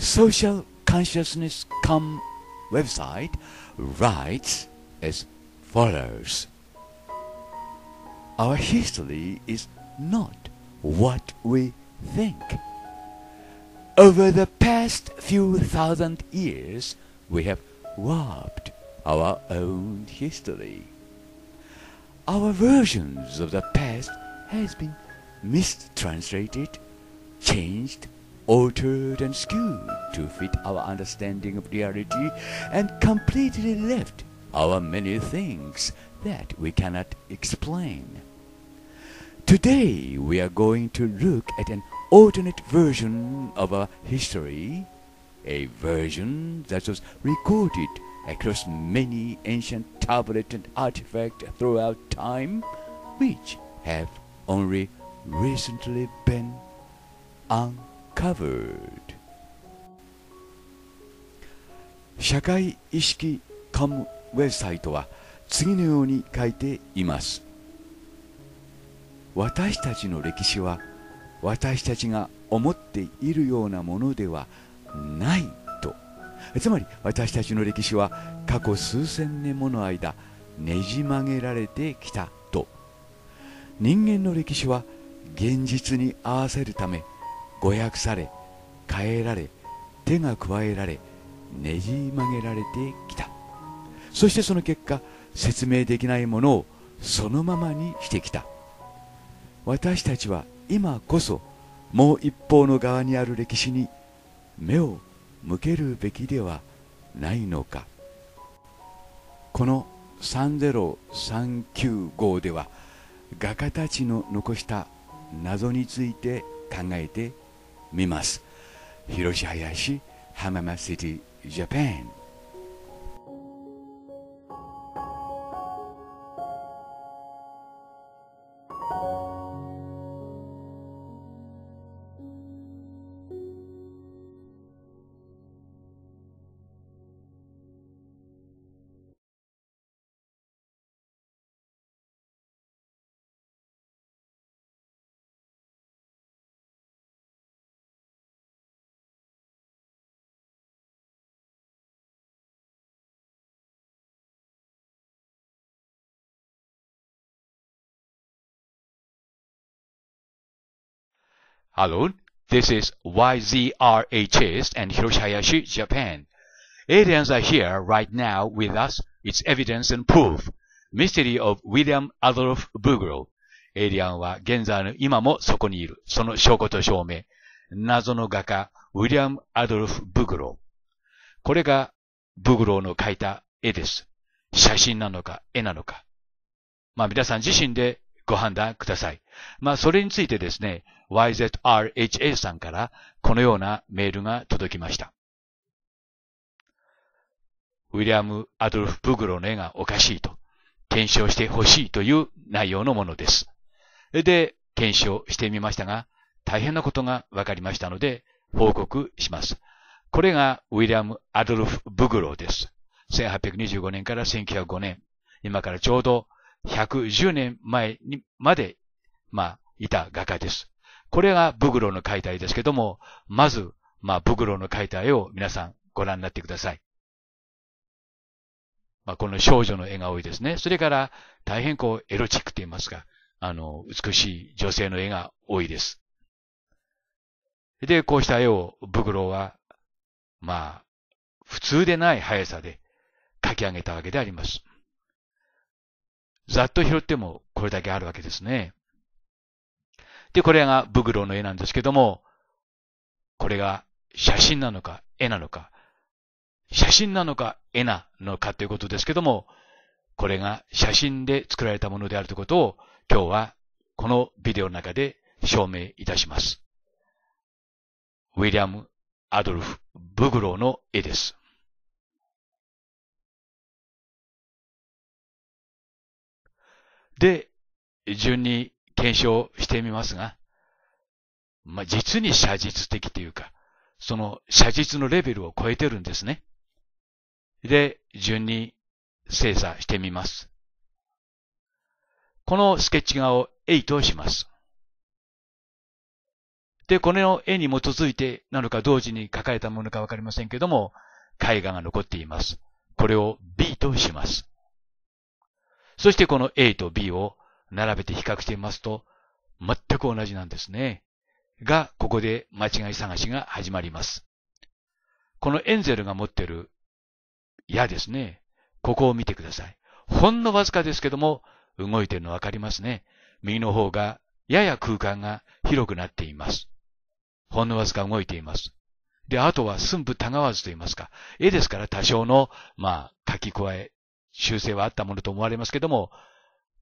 Social Consciousness.com website writes as follows. Our history is not what we think. Over the past few thousand years, we have warped our own history. Our versions of the past has been mistranslated, changed, altered and skewed to fit our understanding of reality and completely left our many things that we cannot explain. Today we are going to look at an alternate version of our history, a version that was recorded across many ancient tablets and artifacts throughout time, which have only recently been uncovered. Shakai-ishiki.com ウェブサイトは次のように書いています。私たちの歴史は私たちが思っているようなものではないと。つまり私たちの歴史は過去数千年もの間ねじ曲げられてきたと。人間の歴史は現実に合わせるため誤訳され、変えられ、手が加えられ、ねじ曲げられてきた。そしてその結果、説明できないものをそのままにしてきた。私たちは今こそもう一方の側にある歴史に目を向けるべきではないのか。この30395号では画家たちの残した謎について考えてみます。Hiroshi Hayashi, Hamamatsu City, Japan。Hello, this is YZRHS and Hiroshi Hayashi, Japan. Aliens are here right now with us. It's evidence and proof. Mystery of William Adolphe Bouguereau. エイリアンは現在の今もそこにいる。その証拠と証明。謎の画家、ウィリアム・アドルフ・ブグロー。これがブグローの描いた絵です。写真なのか絵なのか。まあ皆さん自身でご判断ください。まあそれについてですね、YZRHA さんからこのようなメールが届きました。ウィリアム・アドルフ・ブグロの絵がおかしいと、検証してほしいという内容のものです。で、検証してみましたが、大変なことが分かりましたので、報告します。これがウィリアム・アドルフ・ブグロです。1825年から1905年、今からちょうど110年前にまで、いた画家です。これがブグローの描いた絵ですけども、まず、ブグローの描いた絵を皆さんご覧になってください。この少女の絵が多いですね。それから、大変エロチックと言いますか、美しい女性の絵が多いです。で、こうした絵をブグローは、普通でない速さで描き上げたわけであります。ざっと拾ってもこれだけあるわけですね。で、これがブグローの絵なんですけども、これが写真なのか絵なのか、写真なのか絵なのかということですけども、これが写真で作られたものであるということを今日はこのビデオの中で証明いたします。ウィリアム・アドルフ・ブグローの絵です。で、順に検証してみますが、実に写実的というか、その写実のレベルを超えてるんですね。で、順に精査してみます。このスケッチ画を8とします。で、この絵に基づいてなのか同時に描かれたものかわかりませんけども、絵画が残っています。これを B とします。そしてこの A と B を並べて比較してみますと、全く同じなんですね。が、ここで間違い探しが始まります。このエンゼルが持っている矢ですね。ここを見てください。ほんのわずかですけども、動いているのわかりますね。右の方が、やや空間が広くなっています。ほんのわずか動いています。で、あとは寸分たがわずと言いますか、絵ですから多少の、書き加え、修正はあったものと思われますけども、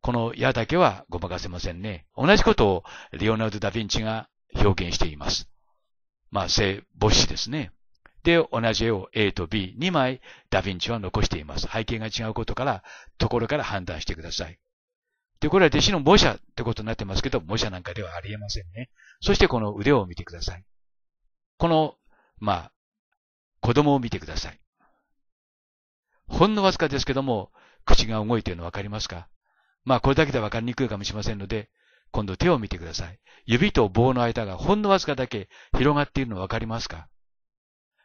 この矢だけはごまかせませんね。同じことをレオナルド・ダ・ヴィンチが表現しています。正母子ですね。で、同じ絵を A と B、2枚ダ・ヴィンチは残しています。背景が違うことから、ところから判断してください。で、これは弟子の模写ってことになってますけど、模写なんかではありえませんね。そしてこの腕を見てください。この、子供を見てください。ほんのわずかですけども、口が動いているのわかりますか？これだけではわかりにくいかもしれませんので、今度手を見てください。指と棒の間がほんのわずかだけ広がっているのわかりますか？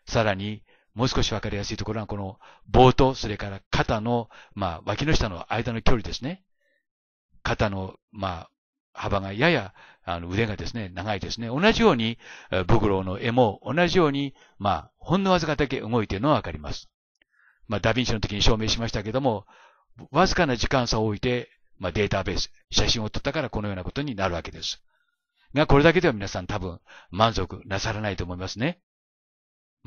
さらに、もう少しわかりやすいところは、この棒と、それから肩の、脇の下の間の距離ですね。肩の、幅がやや、腕がですね、長いですね。同じように、ブグローの絵も同じように、ほんのわずかだけ動いているのはわかります。ダヴィンチの時に証明しましたけども、わずかな時間差を置いて、データベース、写真を撮ったからこのようなことになるわけです。が、これだけでは皆さん多分満足なさらないと思いますね。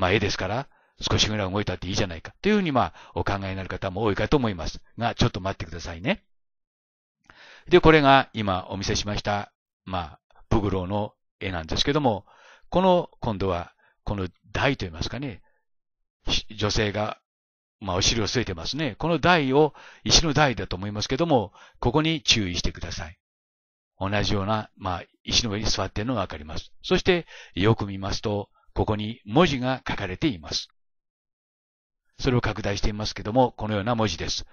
絵ですから、少しぐらい動いたっていいじゃないか。というふうに、お考えになる方も多いかと思います。が、ちょっと待ってくださいね。で、これが今お見せしました、ブグローの絵なんですけども、今度は、この台と言いますかね、女性が、お尻を据えてますね。この台を、石の台だと思いますけども、ここに注意してください。同じような、石の上に座っているのがわかります。そして、よく見ますと、ここに文字が書かれています。それを拡大してみますけども、このような文字です。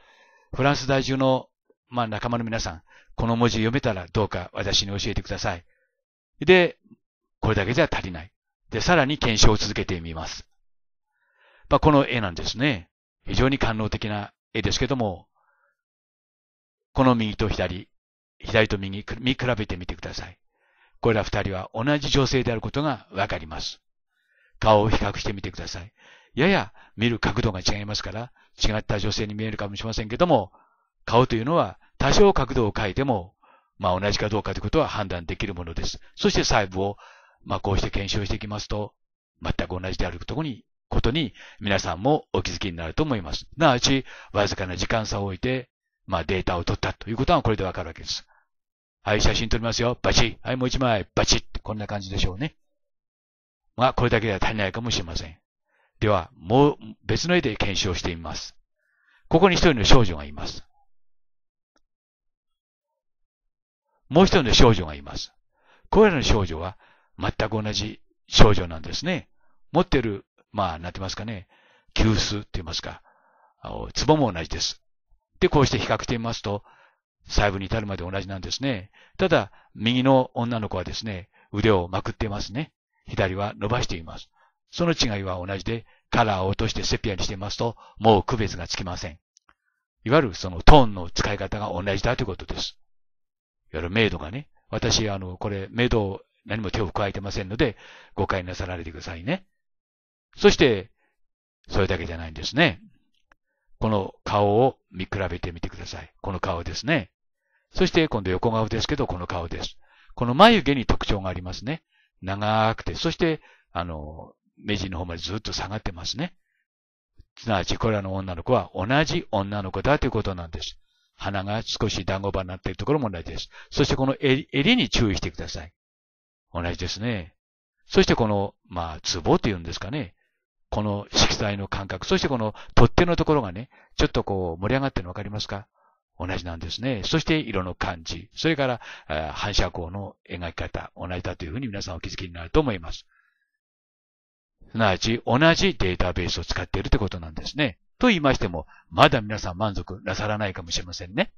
フランス在住の、仲間の皆さん、この文字読めたらどうか私に教えてください。で、これだけじゃ足りない。で、さらに検証を続けてみます。この絵なんですね。非常に官能的な絵ですけども、この右と左、左と右、見比べてみてください。これら二人は同じ女性であることがわかります。顔を比較してみてください。やや見る角度が違いますから、違った女性に見えるかもしれませんけども、顔というのは多少角度を変えても、同じかどうかということは判断できるものです。そして細部を、こうして検証していきますと、全く同じであることに皆さんもお気づきになると思います。なわち、わずかな時間差を置いて、データを取ったということはこれでわかるわけです。はい、写真撮りますよ。バチッ。はい、もう一枚。バチッ。こんな感じでしょうね。これだけでは足りないかもしれません。では、もう別の絵で検証してみます。ここに一人の少女がいます。もう一人の少女がいます。これらの少女は全く同じ少女なんですね。持っているなんてますかね。急須って言いますか。ツボも同じです。で、こうして比較してみますと、細部に至るまで同じなんですね。ただ、右の女の子はですね、腕をまくっていますね。左は伸ばしています。その違いは同じで、カラーを落としてセピアにしていますと、もう区別がつきません。いわゆるそのトーンの使い方が同じだということです。いわゆるメイドがね、私、これ、メイドを何も手を加えてませんので、誤解なさられてくださいね。そして、それだけじゃないんですね。この顔を見比べてみてください。この顔ですね。そして、今度横顔ですけど、この顔です。この眉毛に特徴がありますね。長くて、そして、目尻の方までずっと下がってますね。すなわち、これらの女の子は同じ女の子だということなんです。鼻が少し団子場になっているところも同じです。そして、この襟に注意してください。同じですね。そして、この、ツボというんですかね。この色彩の感覚、そしてこの取っ手のところがね、ちょっとこう盛り上がってるのわかりますか？同じなんですね。そして色の感じ、それから反射光の描き方、同じだというふうに皆さんお気づきになると思います。すなわち同じデータベースを使っているということなんですね。と言いましても、まだ皆さん満足なさらないかもしれませんね。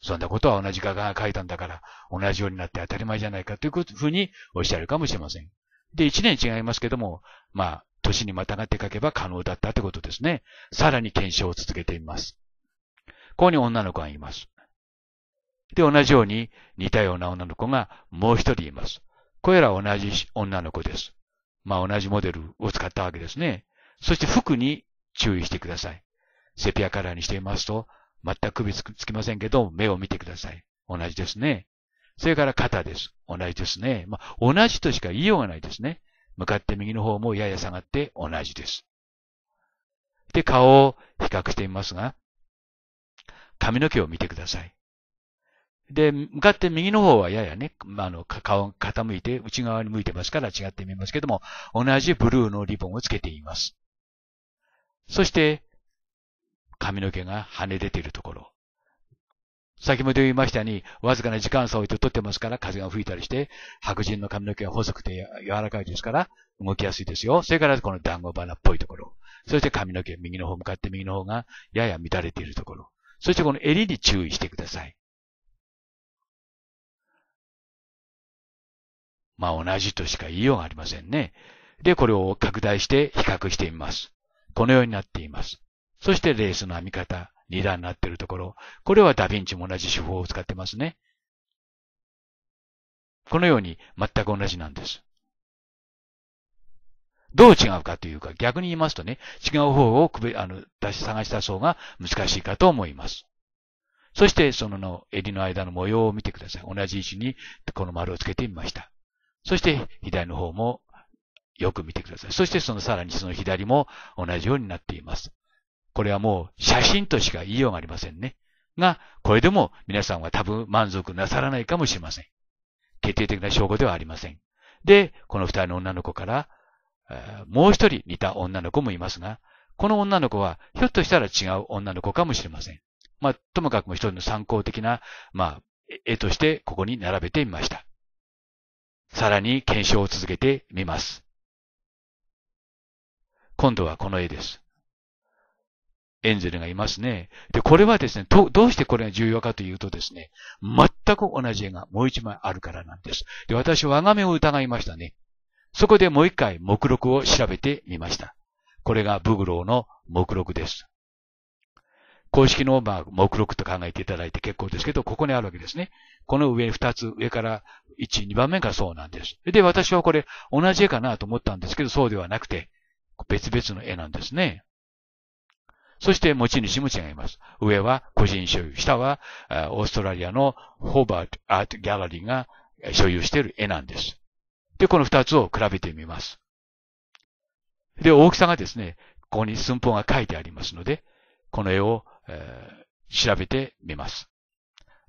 そんなことは同じ画家が描いたんだから、同じようになって当たり前じゃないかというふうにおっしゃるかもしれません。で、1年違いますけども、まあ、年にまたがって書けば可能だったってことですね。さらに検証を続けてみます。ここに女の子がいます。で、同じように似たような女の子がもう一人います。これらは同じ女の子です。まあ、同じモデルを使ったわけですね。そして服に注意してください。セピアカラーにしてみますと、全く首つきませんけど、目を見てください。同じですね。それから肩です。同じですね。まあ、同じとしか言いようがないですね。向かって右の方もやや下がって同じです。で、顔を比較してみますが、髪の毛を見てください。で、向かって右の方はややね、顔が傾いて内側に向いてますから違って見えますけども、同じブルーのリボンをつけています。そして、髪の毛が跳ね出ているところ。先ほど言いましたように、わずかな時間差を置いて撮ってますから、風が吹いたりして、白人の髪の毛は細くて柔らかいですから、動きやすいですよ。それからこの団子花っぽいところ。そして髪の毛、右の方向かって右の方がやや乱れているところ。そしてこの襟に注意してください。まあ同じとしか言いようがありませんね。で、これを拡大して比較してみます。このようになっています。そしてレースの編み方。2段になっているところ。これはダヴィンチも同じ手法を使ってますね。このように全く同じなんです。どう違うかというか、逆に言いますとね、違う方を探し出す方が難しいかと思います。そして、その襟の間の模様を見てください。同じ位置にこの丸をつけてみました。そして、左の方もよく見てください。そして、さらにその左も同じようになっています。これはもう写真としか言いようがありませんね。が、これでも皆さんは多分満足なさらないかもしれません。決定的な証拠ではありません。で、この二人の女の子から、もう一人似た女の子もいますが、この女の子はひょっとしたら違う女の子かもしれません。まあ、ともかくも一人の参考的な、まあ、絵としてここに並べてみました。さらに検証を続けてみます。今度はこの絵です。エンゼルがいますね。で、これはですね、どうしてこれが重要かというとですね、全く同じ絵がもう一枚あるからなんです。で、私は我が目を疑いましたね。そこでもう一回目録を調べてみました。これがブグローの目録です。公式の、まあ、目録と考えていただいて結構ですけど、ここにあるわけですね。この上2つ、上から1、2番目がそうなんです。で、私はこれ同じ絵かなと思ったんですけど、そうではなくて、別々の絵なんですね。そして持ち主も違います。上は個人所有、下はオーストラリアのホーバーアートギャラリーが所有している絵なんです。で、この二つを比べてみます。で、大きさがですね、ここに寸法が書いてありますので、この絵を、調べてみます。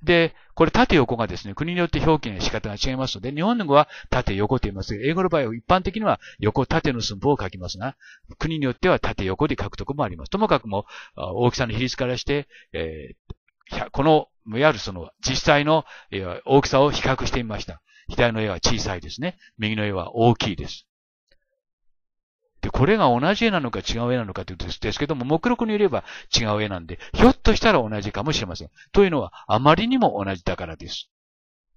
で、これ縦横がですね、国によって表記の仕方が違いますので、日本の語は縦横と言いますけど、英語の場合は一般的には横縦の寸法を書きますが、国によっては縦横で書くところもあります。ともかくも、大きさの比率からして、この、いわゆるその実際の大きさを比較してみました。左の絵は小さいですね。右の絵は大きいです。で、これが同じ絵なのか違う絵なのかということですけども、目録によれば違う絵なんで、ひょっとしたら同じかもしれません。というのは、あまりにも同じだからです。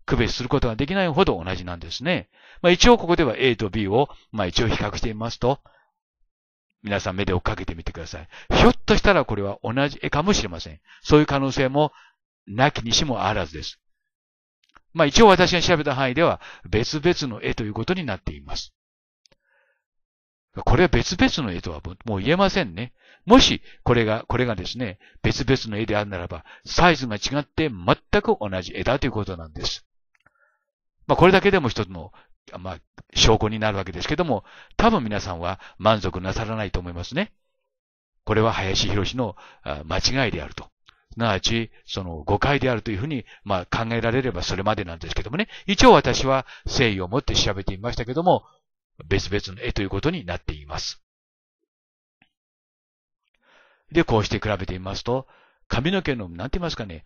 区別することができないほど同じなんですね。まあ一応ここでは A と B を、まあ一応比較してみますと、皆さん目で追っかけてみてください。ひょっとしたらこれは同じ絵かもしれません。そういう可能性もなきにしもあらずです。まあ一応私が調べた範囲では別々の絵ということになっています。これは別々の絵とはもう言えませんね。もし、これがですね、別々の絵であるならば、サイズが違って全く同じ絵だということなんです。まあ、これだけでも一つの、まあ、証拠になるわけですけども、多分皆さんは満足なさらないと思いますね。これは林博の間違いであると。すなわち、その誤解であるというふうに、まあ、考えられればそれまでなんですけどもね。一応私は誠意を持って調べてみましたけども、別々の絵ということになっています。で、こうして比べてみますと、髪の毛の、なんて言いますかね、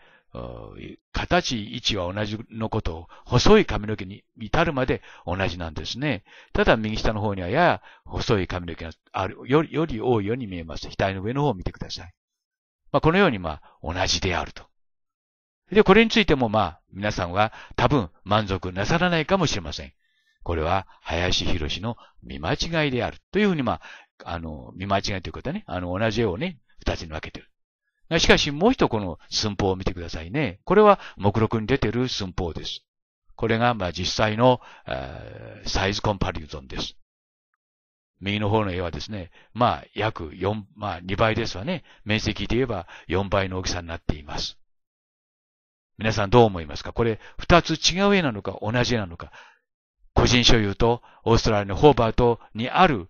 形、位置は同じのことを、細い髪の毛に至るまで同じなんですね。ただ、右下の方にはやや細い髪の毛があるより多いように見えます。額の上の方を見てください。まあ、このように、まあ、同じであると。で、これについても、まあ、皆さんは多分満足なさらないかもしれません。これは林博の見間違いである。というふうに、見間違いということはね、同じ絵をね、二つに分けてる。しかし、もう一度この寸法を見てくださいね。これは目録に出ている寸法です。これが、実際の、サイズコンパリューゾンです。右の方の絵はですね、約4、2倍ですわね。面積で言えば4倍の大きさになっています。皆さんどう思いますか？これ、2つ違う絵なのか、同じ絵なのか。個人所有とオーストラリアのホーバートにある、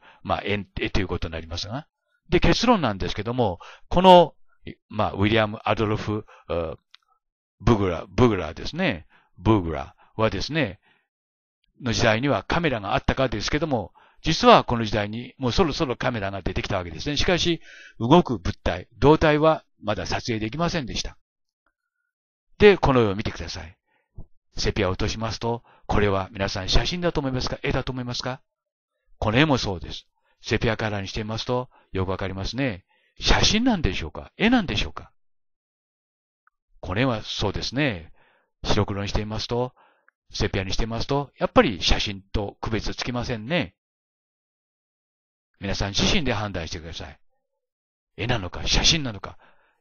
絵ということになりますが。で、結論なんですけども、この、ウィリアム・アドルフ・ブグラですね。ブグラはですね、の時代にはカメラがあったかですけども、実はこの時代にもうそろそろカメラが出てきたわけですね。しかし、動く物体、動体はまだ撮影できませんでした。で、この絵を見てください。セピアを落としますと、これは皆さん写真だと思いますか？絵だと思いますか？この絵もそうです。セピアカラーにしていますと、よくわかりますね。写真なんでしょうか？絵なんでしょうか？これはそうですね。白黒にしていますと、セピアにしていますと、やっぱり写真と区別つきませんね。皆さん自身で判断してください。絵なのか写真なのか、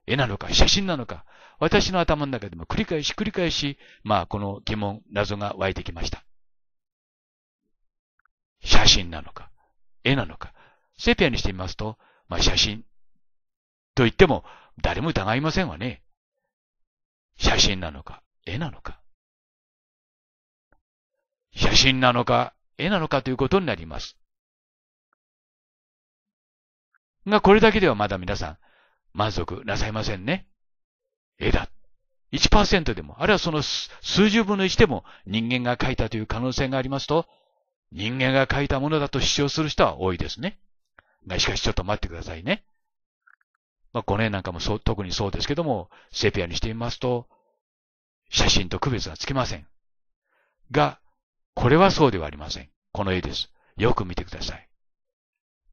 絵なのか写真なのか、私の頭の中でも繰り返し、この疑問、謎が湧いてきました。写真なのか、絵なのか、セピアにしてみますと、写真。と言っても、誰も疑いませんわね。写真なのか、絵なのか。写真なのか、絵なのかということになります。が、これだけではまだ皆さん、満足なさいませんね。絵だ。1% でも、あるいはその数十分の1でも人間が描いたという可能性がありますと、人間が描いたものだと主張する人は多いですね。が、しかしちょっと待ってくださいね。この絵なんかも特にそうですけども、セピアにしてみますと、写真と区別はつきません。が、これはそうではありません。この絵です。よく見てください。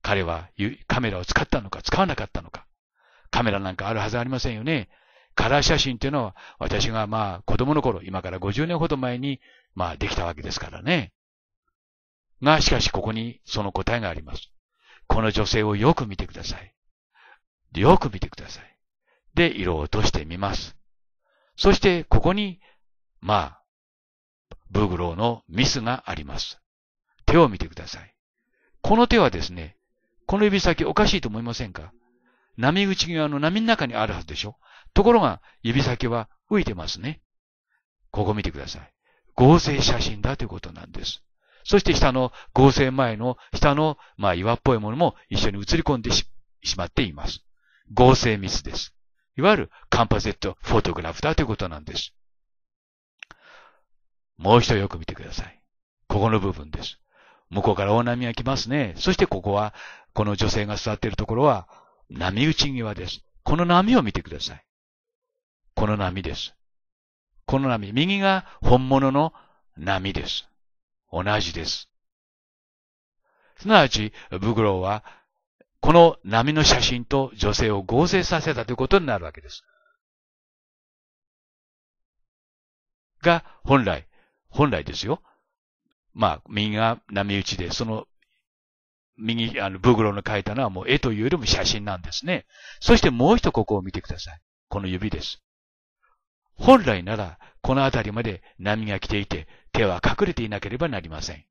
彼はカメラを使ったのか使わなかったのか。カメラなんかあるはずありませんよね。カラー写真というのは、私が子供の頃、今から50年ほど前に、できたわけですからね。が、しかしここにその答えがあります。この女性をよく見てください。よく見てください。で、色を落としてみます。そして、ここに、ブグローのミスがあります。手を見てください。この手はですね、この指先おかしいと思いませんか？波打ち際の波の中にあるはずでしょ？ところが、指先は浮いてますね。ここ見てください。合成写真だということなんです。そして下の合成前の下の、岩っぽいものも一緒に映り込んでしまっています。合成ミスです。いわゆるカンパゼットフォトグラフだということなんです。もう一度よく見てください。ここの部分です。向こうから大波が来ますね。そしてここは、この女性が座っているところは波打ち際です。この波を見てください。この波です。この波、右が本物の波です。同じです。すなわち、ブグローは、この波の写真と女性を合成させたということになるわけです。が、本来ですよ。右が波打ちで、その、右、ブグロの描いたのはもう絵というよりも写真なんですね。そしてもう一度ここを見てください。この指です。本来なら、この辺りまで波が来ていて、手は隠れていなければなりません。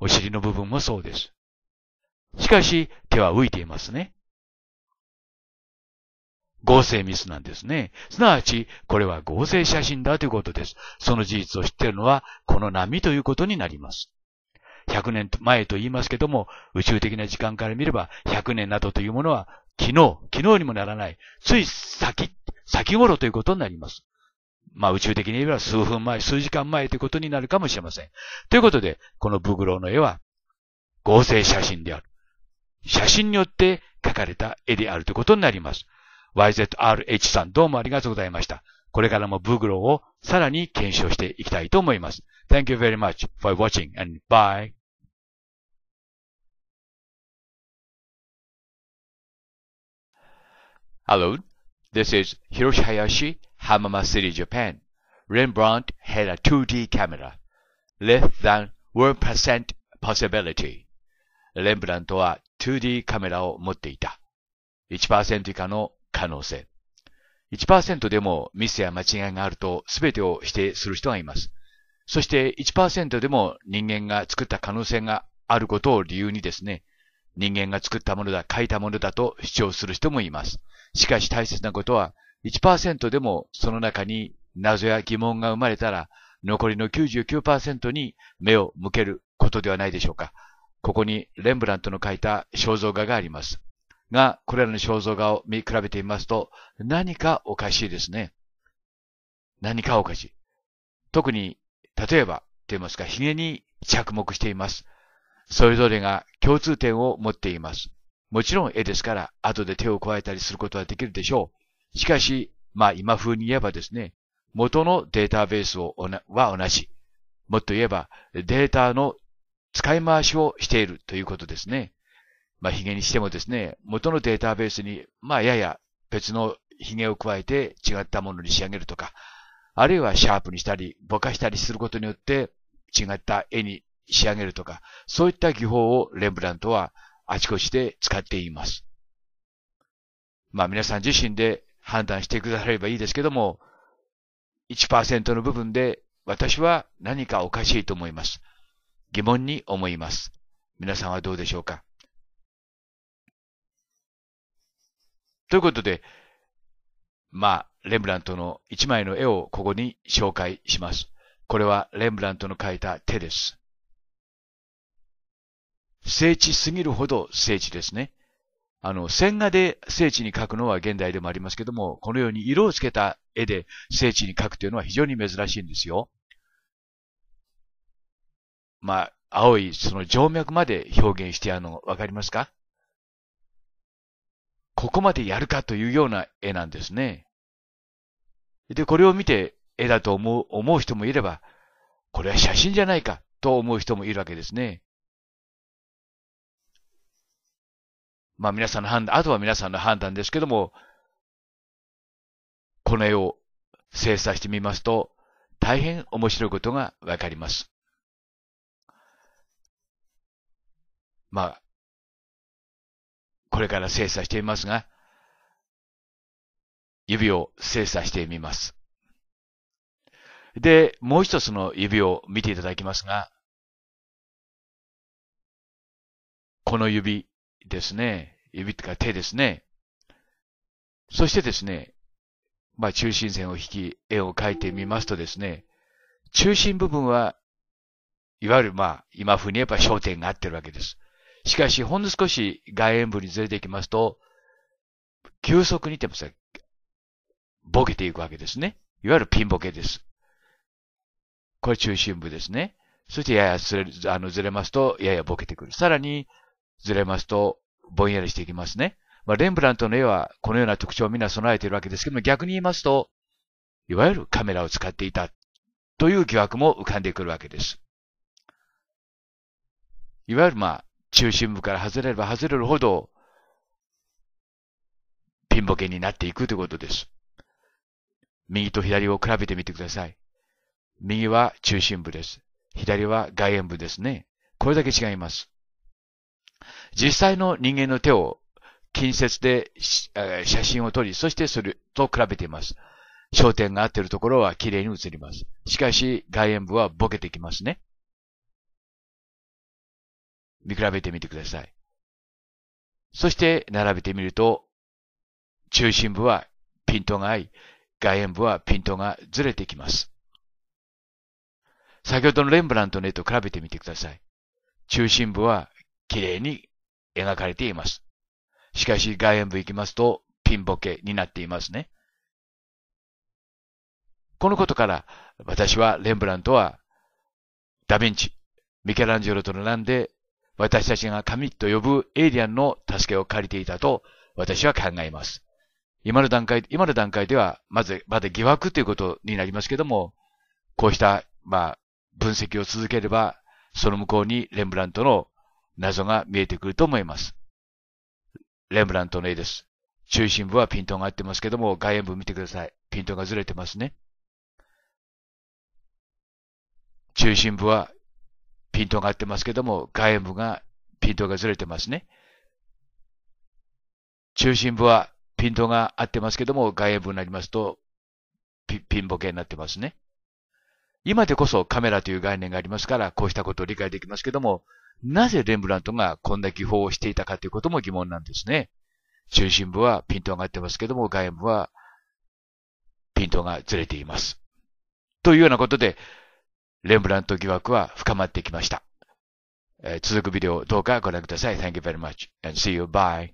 お尻の部分もそうです。しかし、手は浮いていますね。合成ミスなんですね。すなわち、これは合成写真だということです。その事実を知っているのは、この波ということになります。100年前と言いますけども、宇宙的な時間から見れば、100年などというものは、昨日にもならない、つい先頃ということになります。宇宙的に言えば数分前、数時間前ということになるかもしれません。ということで、このブグローの絵は、合成写真である。写真によって描かれた絵であるということになります。YZRH さんどうもありがとうございました。これからもブグローをさらに検証していきたいと思います。Thank you very much for watching and bye. Hello, this is Hiroshi Hayashi, Hamamatsu City, Japan. Rembrandt had a 2D camera, less than were present possibility。レンブラントは 2D カメラを持っていた。1% 以下の可能性。1% でもミスや間違いがあると全てを否定する人がいます。そして 1% でも人間が作った可能性があることを理由にですね、人間が作ったものだ、書いたものだと主張する人もいます。しかし大切なことは 1% でもその中に謎や疑問が生まれたら残りの 99% に目を向けることではないでしょうか。ここにレンブラントの描いた肖像画があります。が、これらの肖像画を見比べてみますと何かおかしいですね。何かおかしい。特に例えばと言いますか、髭に着目しています。それぞれが共通点を持っています。もちろん絵ですから、後で手を加えたりすることはできるでしょう。しかし、今風に言えばですね、元のデータベースは同じ。もっと言えば、データの使い回しをしているということですね。髭にしてもですね、元のデータベースに、やや別の髭を加えて違ったものに仕上げるとか、あるいはシャープにしたり、ぼかしたりすることによって違った絵に仕上げるとか、そういった技法をレンブラントはあちこちで使っています。皆さん自身で判断してくださればいいですけども、1% の部分で私は何かおかしいと思います。疑問に思います。皆さんはどうでしょうか？ということで、レンブラントの一枚の絵をここに紹介します。これはレンブラントの描いた手です。精緻すぎるほど精緻ですね。線画で精緻に描くのは現代でもありますけども、このように色をつけた絵で精緻に描くというのは非常に珍しいんですよ。青いその静脈まで表現してわかりますか？ここまでやるかというような絵なんですね。で、これを見て絵だと思う人もいれば、これは写真じゃないかと思う人もいるわけですね。皆さんの判断、あとは皆さんの判断ですけども、この絵を精査してみますと、大変面白いことがわかります。これから精査してみますが、指を精査してみます。で、もう一つの指を見ていただきますが、この指ですね。指というか手ですね。そしてですね、中心線を引き、絵を描いてみますとですね、中心部分は、いわゆる今風に言えば焦点が合ってるわけです。しかし、ほんの少し外縁部にずれていきますと、急速にボケていくわけですね。いわゆるピンボケです。これ中心部ですね。そしてややずれますと、ややボケてくる。さらにずれますと、ぼんやりしていきますね。レンブラントの絵はこのような特徴をみんな備えているわけですけども、逆に言いますと、いわゆるカメラを使っていたという疑惑も浮かんでくるわけです。いわゆる中心部から外れれば外れるほど、ピンボケになっていくということです。右と左を比べてみてください。右は中心部です。左は外縁部ですね。これだけ違います。実際の人間の手を近接で写真を撮り、そしてそれと比べています。焦点が合っているところは綺麗に写ります。しかし外縁部はボケてきますね。見比べてみてください。そして並べてみると、中心部はピントが合い、外縁部はピントがずれてきます。先ほどのレンブラントの絵と比べてみてください。中心部は綺麗に描かれています。しかし外縁部行きますとピンボケになっていますね。このことから私はレンブラントはダヴィンチ、ミケランジェロと並んで私たちが神と呼ぶエイリアンの助けを借りていたと私は考えます。今の段階ではまだ疑惑ということになりますけども、こうした分析を続ければその向こうにレンブラントの謎が見えてくると思います。レンブラントの絵です。中心部はピントが合ってますけども、外縁部見てください。ピントがずれてますね。中心部はピピントが合ってますけども、外部がピントがずれてますね。中心部はピントが合ってますけども、外部になりますと、ピンボケになってますね。今でこそカメラという概念がありますから、こうしたことを理解できますけども、なぜレンブラントがこんな技法をしていたかということも疑問なんですね。中心部はピントが合ってますけども、外部はピントがずれています。というようなことで、レンブラント疑惑は深まってきました。続くビデオをどうかご覧ください。Thank you very much and see you. Bye.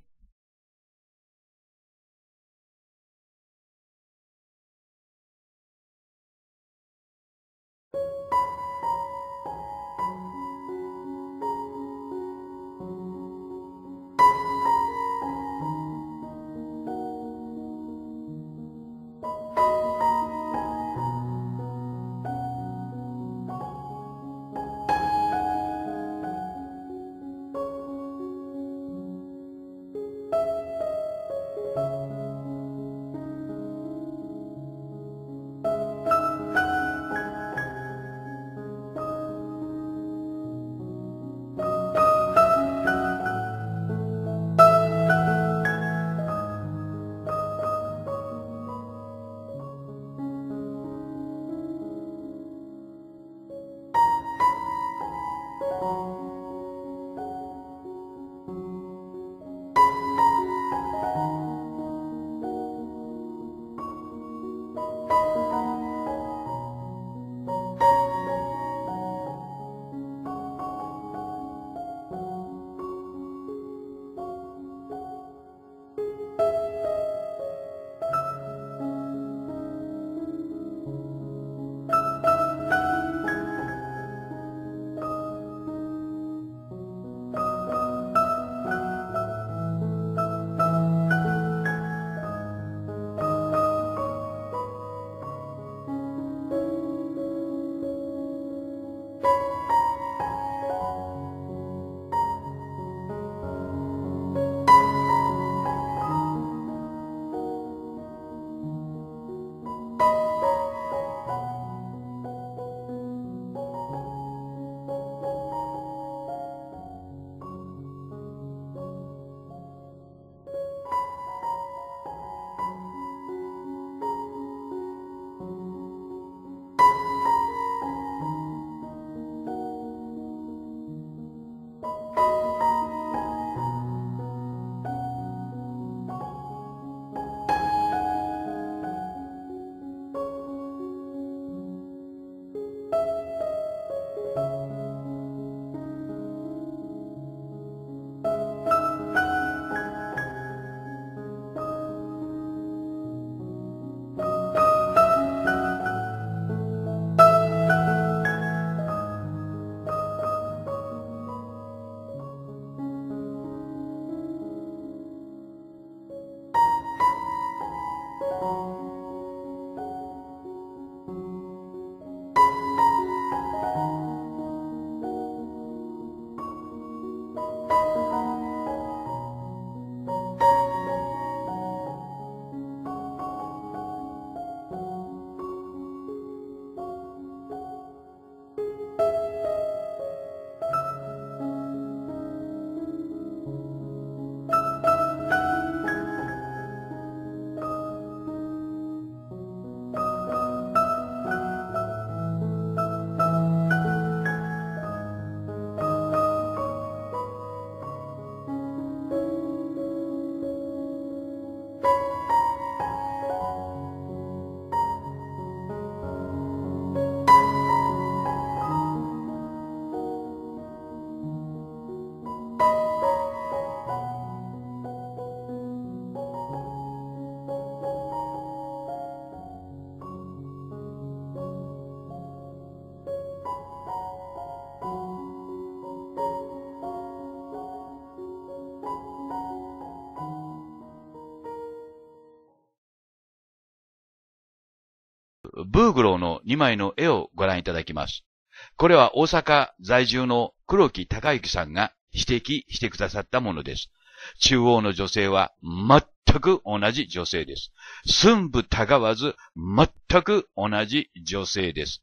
ブーグローの2枚の絵をご覧いただきます。これは大阪在住の黒木隆之さんが指摘してくださったものです。中央の女性は全く同じ女性です。寸分たがわず全く同じ女性です。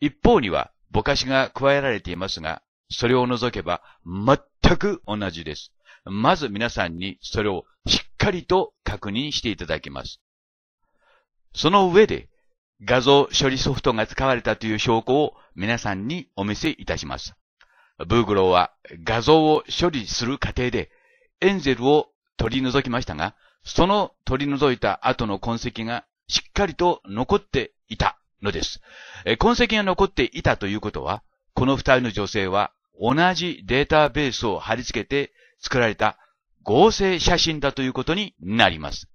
一方にはぼかしが加えられていますが、それを除けば全く同じです。まず皆さんにそれをしっかりと確認していただきます。その上で画像処理ソフトが使われたという証拠を皆さんにお見せいたします。ブーグローは画像を処理する過程でエンゼルを取り除きましたが、その取り除いた後の痕跡がしっかりと残っていたのです。痕跡が残っていたということは、この二人の女性は同じデータベースを貼り付けて作られた合成写真だということになります。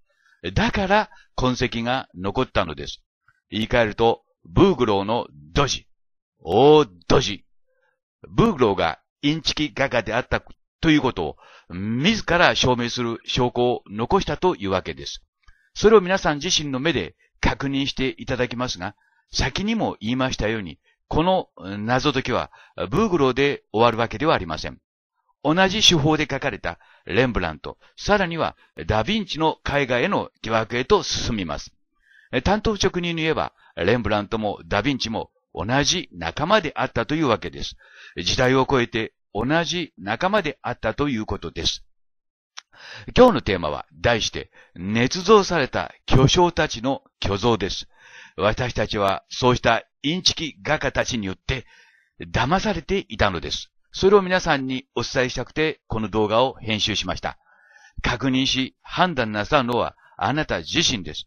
だから痕跡が残ったのです。言い換えると、ブーグローのドジ、大ドジ。ブーグローがインチキ画家であったということを自ら証明する証拠を残したというわけです。それを皆さん自身の目で確認していただきますが、先にも言いましたように、この謎解きはブーグローで終わるわけではありません。同じ手法で描かれたレンブラント、さらにはダヴィンチの絵画への疑惑へと進みます。担当職人に言えば、レンブラントもダヴィンチも同じ仲間であったというわけです。時代を超えて同じ仲間であったということです。今日のテーマは、題して、捏造された巨匠たちの虚像です。私たちはそうしたインチキ画家たちによって騙されていたのです。それを皆さんにお伝えしたくて、この動画を編集しました。確認し、判断なさるのはあなた自身です。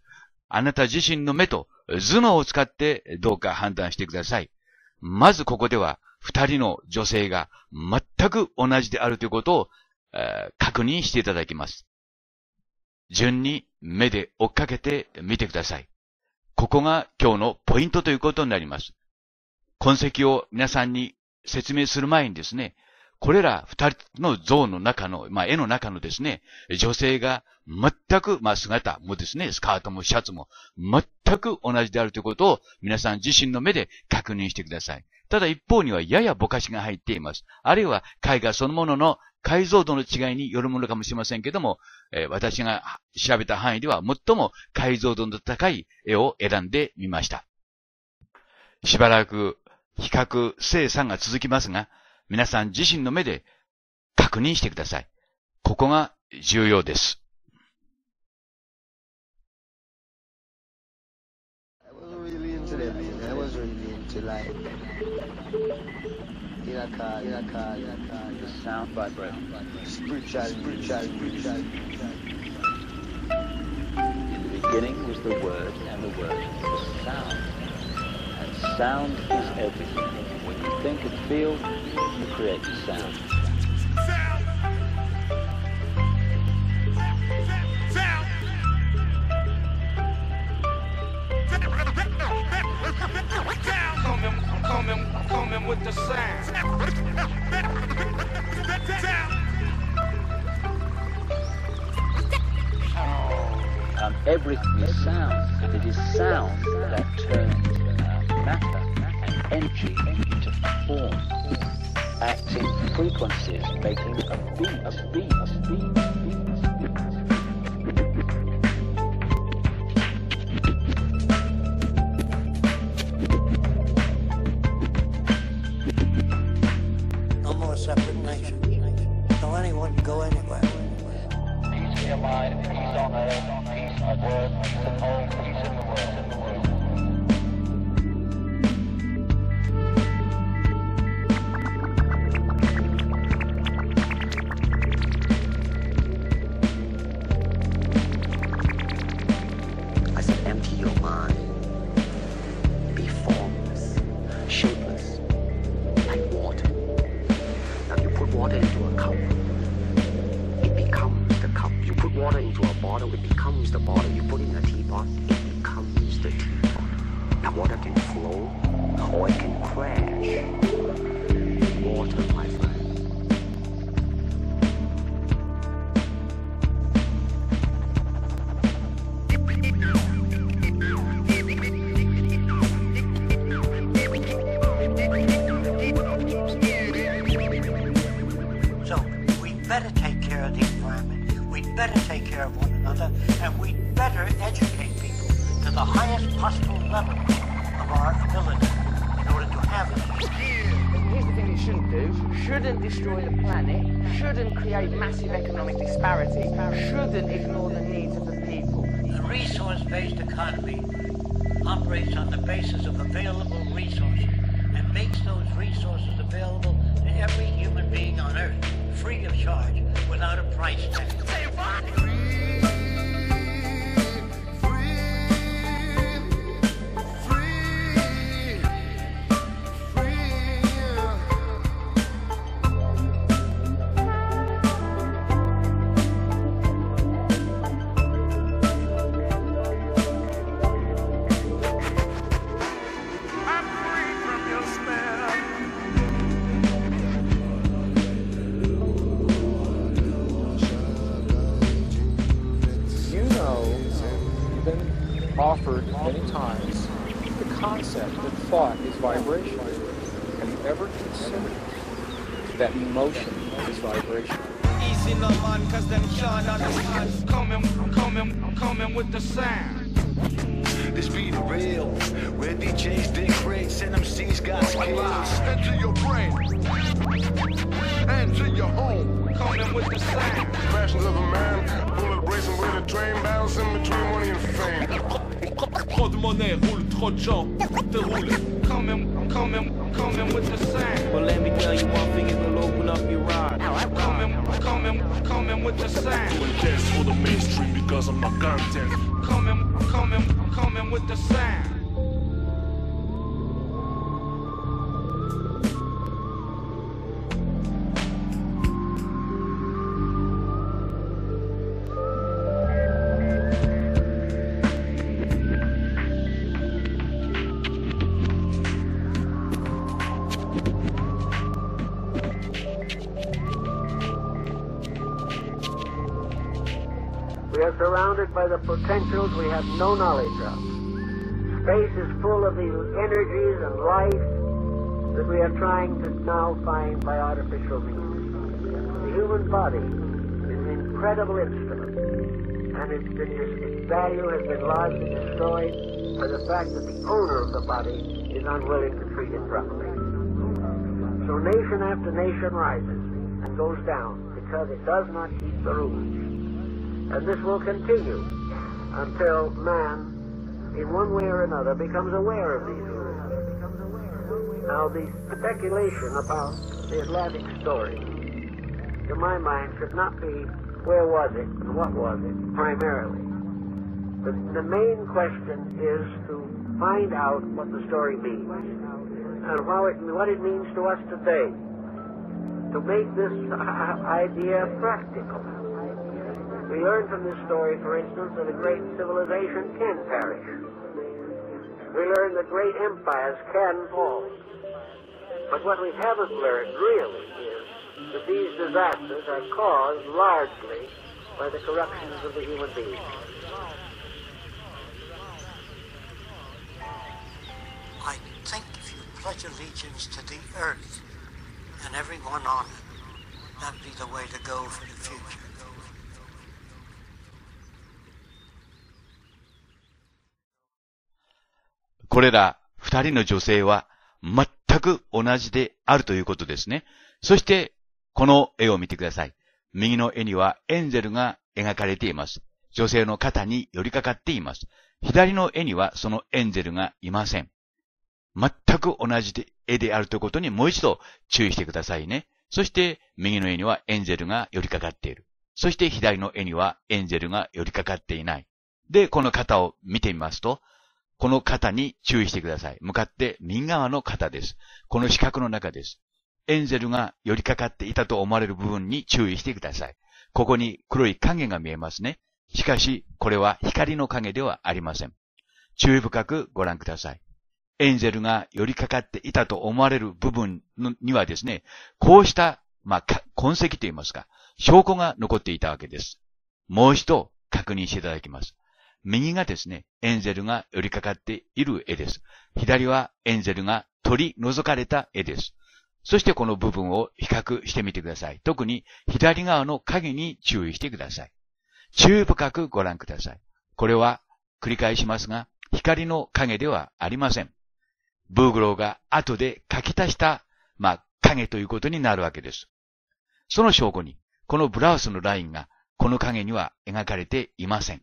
あなた自身の目と頭脳を使ってどうか判断してください。まずここでは、二人の女性が全く同じであるということを、確認していただきます。順に目で追っかけてみてください。ここが今日のポイントということになります。痕跡を皆さんに説明する前にですね、これら二人の像の中の、絵の中のですね、女性が全く、姿もですね、スカートもシャツも全く同じであるということを皆さん自身の目で確認してください。ただ一方にはややぼかしが入っています。あるいは絵画そのものの解像度の違いによるものかもしれませんけども、私が調べた範囲では最も解像度の高い絵を選んでみました。しばらく比較精査が続きますが、皆さん自身の目で確認してください。ここが重要です。Sound is everything. When you think and feel, you create sound. Sound! Sound! I'm coming with the sound. Sound! Everything is sound. It is sound that turns matter and energy into form, acting frequencies, making a beat, a beat, a beat, a beat. No more separation, so anyone can go anywhere. Peace in your mind, peace on earth, peace on world, peace at home, peace in the world. shouldn't destroy the planet, shouldn't create massive economic disparity, shouldn't ignore the needs of the people. The resource-based economy operates on the basis of available resources and makes those resources available to every human being on Earth, free of charge, without a price tag. Say what? Offered many times the concept that thought is vibration. Have you ever considered that emotion is vibration? Easy no man, cause them can't understand. Coming with the sound. This be the real, where DJs dig crates and MCs got skills. Enter your brain, enter your home. Coming with the sound. Passions of a man, bullet racing with a train, bouncing between money and fame. Trop de monnaie roule, trop de gens déroule. Coming with the sound. Well, let me tell you one thing, it'll open up your eyes. Coming with the sound. Doing dance for the mainstream because of my content. Coming with the sound. We are surrounded by the potentials we have no knowledge of. Space is full of the energies and life that we are trying to now find by artificial means. The human body is an incredible instrument, and its value has been largely destroyed by the fact that the owner of the body is unwilling to treat it properly. So nation after nation rises and goes down because it does not keep the rules. And this will continue until man, in one way or another, becomes aware of these rules. Now, the speculation about the Atlantic story, to my mind, should not be where was it and what was it, primarily. But the main question is to find out what the story means and what it means to us today, to make this idea practical. We learn from this story, for instance, that a great civilization can perish. We learn that great empires can fall. But what we haven't learned, really, is that these disasters are caused largely by the corruptions of the human being. I think if you pledge allegiance to the earth and everyone on it, that'd be the way to go for the future.これら二人の女性は全く同じであるということですね。そして、この絵を見てください。右の絵にはエンゼルが描かれています。女性の肩に寄りかかっています。左の絵にはそのエンゼルがいません。全く同じ絵であるということにもう一度注意してくださいね。そして、右の絵にはエンゼルが寄りかかっている。そして、左の絵にはエンゼルが寄りかかっていない。で、この肩を見てみますと、この肩に注意してください。向かって右側の肩です。この四角の中です。エンゼルが寄りかかっていたと思われる部分に注意してください。ここに黒い影が見えますね。しかし、これは光の影ではありません。注意深くご覧ください。エンゼルが寄りかかっていたと思われる部分にはですね、こうした、痕跡と言いますか、証拠が残っていたわけです。もう一度確認していただきます。右がですね、エンゼルが寄りかかっている絵です。左はエンゼルが取り除かれた絵です。そしてこの部分を比較してみてください。特に左側の影に注意してください。注意深くご覧ください。これは繰り返しますが、光の影ではありません。ブーグローが後で書き足した、影ということになるわけです。その証拠に、このブラウスのラインがこの影には描かれていません。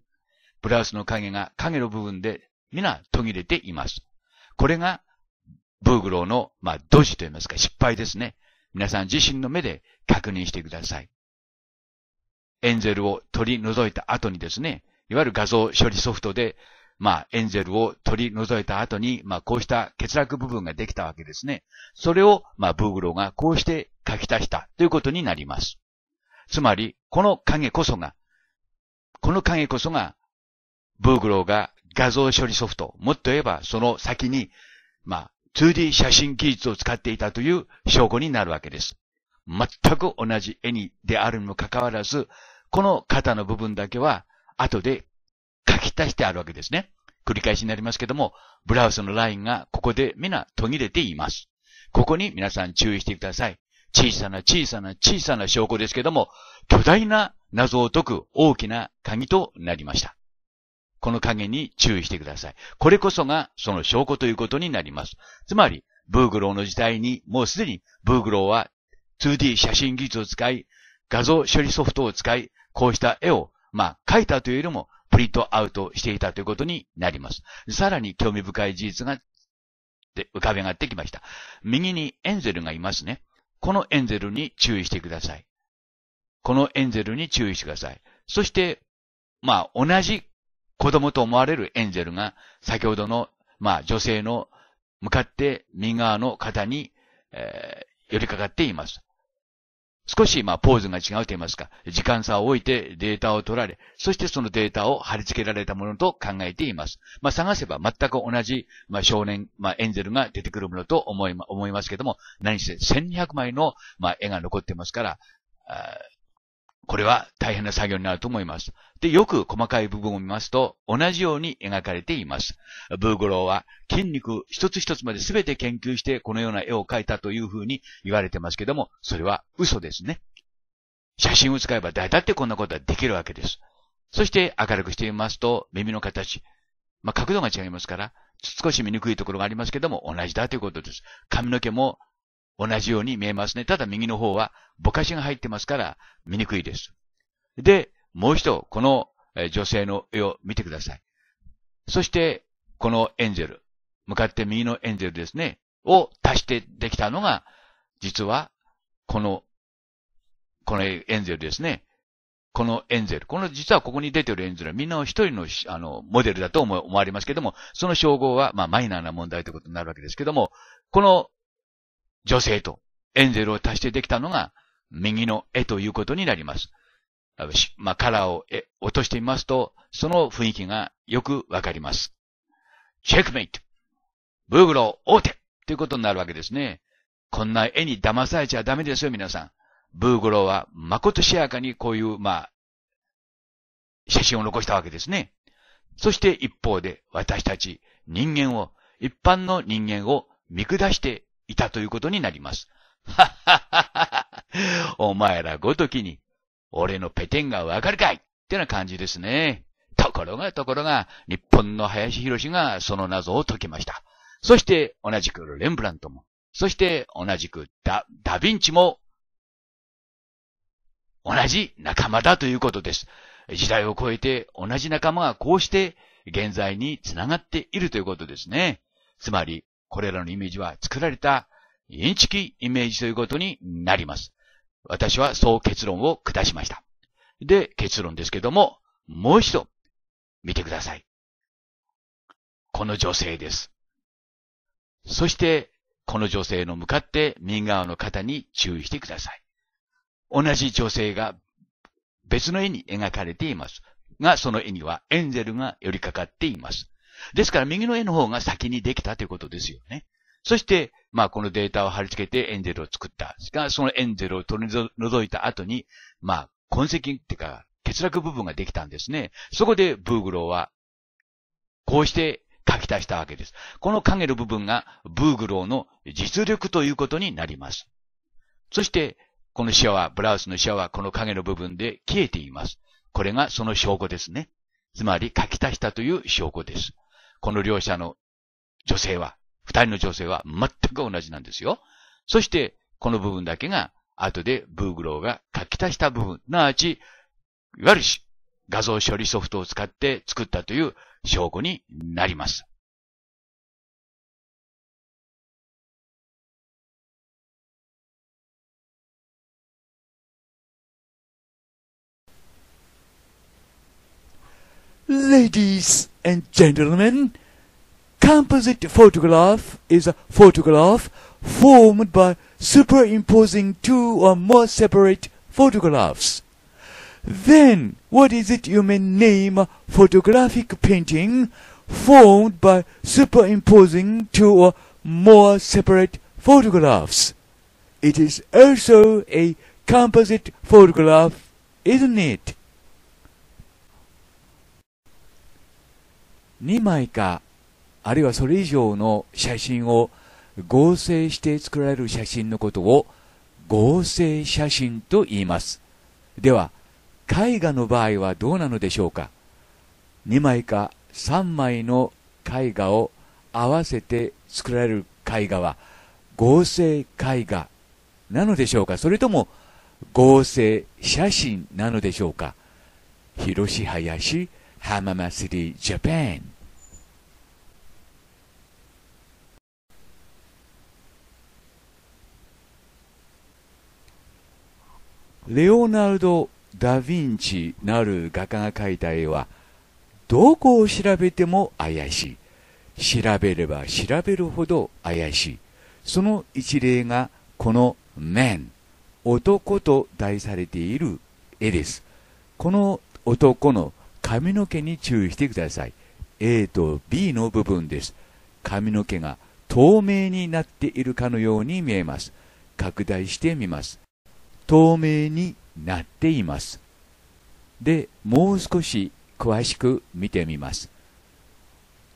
ブラウスの影が影の部分で皆途切れています。これがブーグローの、ドジと言いますか、失敗ですね。皆さん自身の目で確認してください。エンゼルを取り除いた後にですね、いわゆる画像処理ソフトで、エンゼルを取り除いた後に、こうした欠落部分ができたわけですね。それを、ブーグローがこうして書き足したということになります。つまり、この影こそが、ブーグローが画像処理ソフト、もっと言えばその先に、2D 写真技術を使っていたという証拠になるわけです。全く同じ絵にであるにもかかわらず、この肩の部分だけは後で書き足してあるわけですね。繰り返しになりますけども、ブラウスのラインがここで皆途切れています。ここに皆さん注意してください。小さな小さな小さな証拠ですけども、巨大な謎を解く大きな鍵となりました。この影に注意してください。これこそがその証拠ということになります。つまり、ブーグローの時代にもうすでにブーグローは 2D 写真技術を使い、画像処理ソフトを使い、こうした絵を、描いたというよりもプリントアウトしていたということになります。さらに興味深い事実が浮かび上がってきました。右にエンゼルがいますね。このエンゼルに注意してください。そして、同じ子供と思われるエンゼルが、先ほどの、女性の向かって右側の方に、寄りかかっています。少し、ポーズが違うと言いますか、時間差を置いてデータを取られ、そしてそのデータを貼り付けられたものと考えています。探せば全く同じ、少年、エンゼルが出てくるものと思いますけども、何せ1200枚の、絵が残ってますから、これは大変な作業になると思います。で、よく細かい部分を見ますと、同じように描かれています。ブーグローは筋肉一つ一つまで全て研究してこのような絵を描いたというふうに言われてますけども、それは嘘ですね。写真を使えば誰だってこんなことはできるわけです。そして明るくしてみますと、耳の形。角度が違いますから、少し見にくいところがありますけども、同じだということです。髪の毛も同じように見えますね。ただ右の方はぼかしが入ってますから見にくいです。で、もう一度この女性の絵を見てください。そしてこのエンゼル、向かって右のエンゼルですね、を足してできたのが、実はこのエンゼルですね。実はここに出ているエンゼルはみんな一人の、モデルだと思われますけども、その称号は、マイナーな問題ということになるわけですけども、この女性とエンゼルを足してできたのが右の絵ということになります。カラーを落としてみますと、その雰囲気がよくわかります。チェックメイト、ブーグロー王手ということになるわけですね。こんな絵に騙されちゃダメですよ、皆さん。ブーグローはまことしやかにこういう、写真を残したわけですね。そして一方で私たち人間を、一般の人間を見下していたということになります。お前らごときに、俺のペテンがわかるかいってな感じですね。ところが、日本の林博がその謎を解きました。そして、同じくレンブラントも、そして、同じくダヴィンチも、同じ仲間だということです。時代を超えて、同じ仲間がこうして、現在に繋がっているということですね。つまり、これらのイメージは作られたインチキイメージということになります。私はそう結論を下しました。で、結論ですけども、もう一度見てください。この女性です。そして、この女性の向かって右側の方に注意してください。同じ女性が別の絵に描かれていますが、その絵にはエンゼルが寄りかかっています。ですから右の絵の方が先にできたということですよね。そして、このデータを貼り付けてエンゼルを作った。そのエンゼルを取り除いた後に、痕跡っていうか、欠落部分ができたんですね。そこでブーグローは、こうして書き足したわけです。この影の部分がブーグローの実力ということになります。そして、このシワは、ブラウスのシワはこの影の部分で消えています。これがその証拠ですね。つまり書き足したという証拠です。この両者の女性は、二人の女性は全く同じなんですよ。そして、この部分だけが、後でブーグローが書き足した部分、なわち、いわゆる画像処理ソフトを使って作ったという証拠になります。Ladies and gentlemen, composite photograph is a photograph formed by superimposing two or more separate photographs. Then, what is it you may name a photographic painting formed by superimposing two or more separate photographs? It is also a composite photograph, isn't it?2枚か、あるいはそれ以上の写真を合成して作られる写真のことを合成写真と言います。では、絵画の場合はどうなのでしょうか。2枚か3枚の絵画を合わせて作られる絵画は合成絵画なのでしょうか。それとも合成写真なのでしょうか。Hiroshi Hayashi Hamamatsu Japan。レオナルド・ダ・ヴィンチなる画家が描いた絵はどこを調べても怪しい。調べれば調べるほど怪しい。その一例がこの「Man」「男」と題されている絵です。この男の髪の毛に注意してください。A と B の部分です。髪の毛が透明になっているかのように見えます。拡大してみます。透明になっています。で、もう少し詳しく見てみます。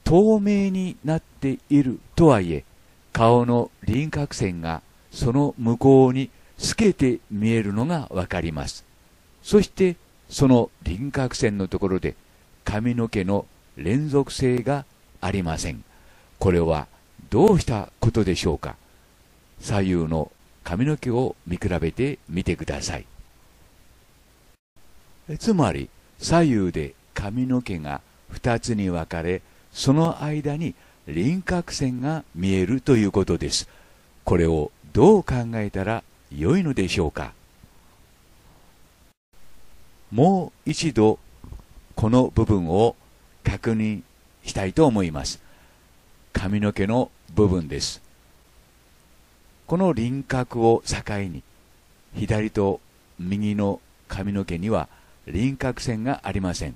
透明になっているとはいえ、顔の輪郭線がその向こうに透けて見えるのがわかります。そして、その輪郭線のところで髪の毛の連続性がありません。これはどうしたことでしょうか。左右の髪の毛を見比べてみてください。つまり左右で髪の毛が2つに分かれ、その間に輪郭線が見えるということです。これをどう考えたらよいのでしょうか。もう一度この部分を確認したいと思います。髪の毛の部分です。この輪郭を境に左と右の髪の毛には輪郭線がありません。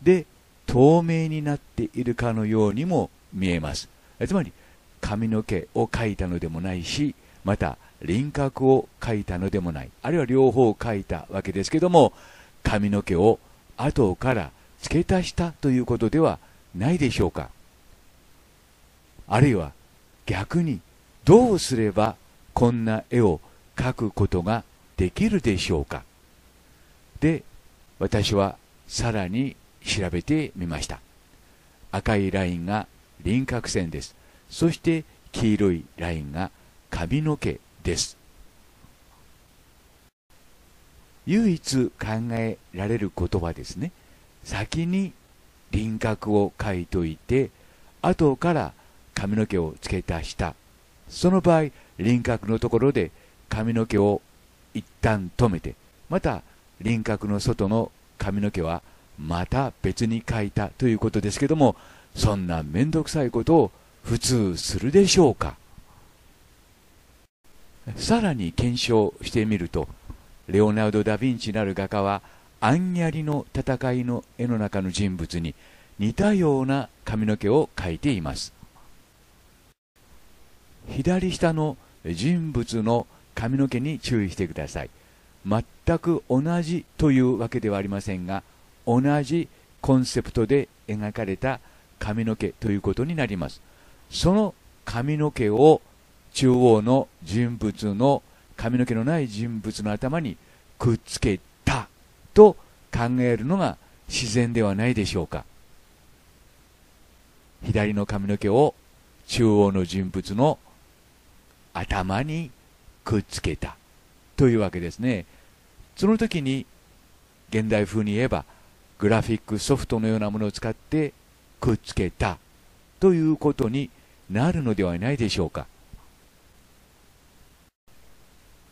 で、透明になっているかのようにも見えます。つまり髪の毛を描いたのでもないし、また輪郭を描いたのでもない。あるいは両方描いたわけですけども、髪の毛を後から付け足したということではないでしょうか。あるいは逆にどうすればこんな絵を描くことができるでしょうか。で、私はさらに調べてみました。赤いラインが輪郭線です。そして黄色いラインが髪の毛です。唯一考えられる言葉ですね。先に輪郭を描いといて、後から髪の毛を付け足した。その場合、輪郭のところで髪の毛を一旦止めて、また輪郭の外の髪の毛はまた別に描いたということですけども、そんなめんどくさいことを普通するでしょうか。さらに検証してみると、レオナルド・ダ・ヴィンチなる画家はアンギャリの戦いの絵の中の人物に似たような髪の毛を描いています。左下の人物の髪の毛に注意してください。全く同じというわけではありませんが、同じコンセプトで描かれた髪の毛ということになります。その髪の毛を中央の人物の髪の毛のない人物の頭にくっつけたと考えるのが自然ではないでしょうか。左の髪の毛を中央の人物の頭にくっつけたというわけですね。その時に現代風に言えばグラフィックソフトのようなものを使ってくっつけたということになるのではないでしょうか。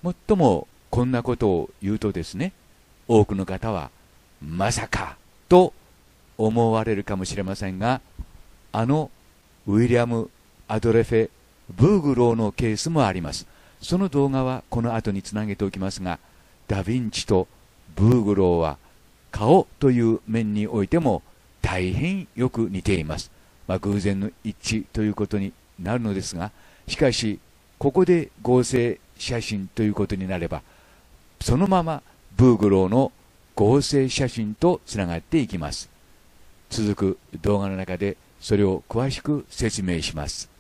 もっともこんなことを言うとですね、多くの方はまさかと思われるかもしれませんが、あのウィリアム・アドルフェ・ブーグローのケースもあります。その動画はこの後につなげておきますが、ダ・ヴィンチとブーグローは顔という面においても大変よく似ています。偶然の一致ということになるのですが、しかしここで合成写真ということになれば、そのままブーグローの合成写真とつながっていきます。続く動画の中でそれを詳しく説明します。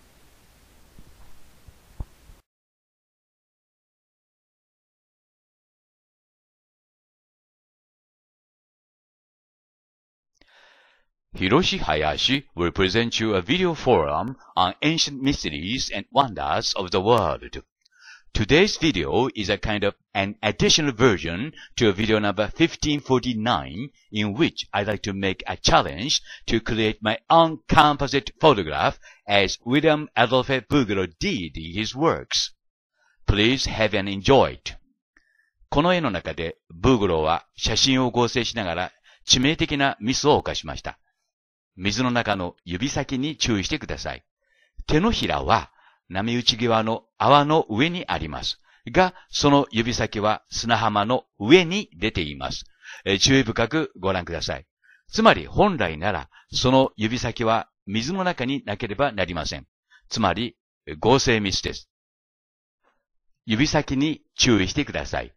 Hiroshi Hayashi will present you a video forum on ancient mysteries and wonders of the world. Today's video is a kind of an additional version to video number 1549, in which I'd like to make a challenge to create my own composite photograph as William Adolphe Bouguereau did in his works. Please have and enjoy it. この絵の中でブーグローは写真を合成しながら致命的なミスを犯しました。水の中の指先に注意してください。手のひらは波打ち際の泡の上にありますが、その指先は砂浜の上に出ています。注意深くご覧ください。つまり本来ならその指先は水の中になければなりません。つまり合成ミスです。指先に注意してください。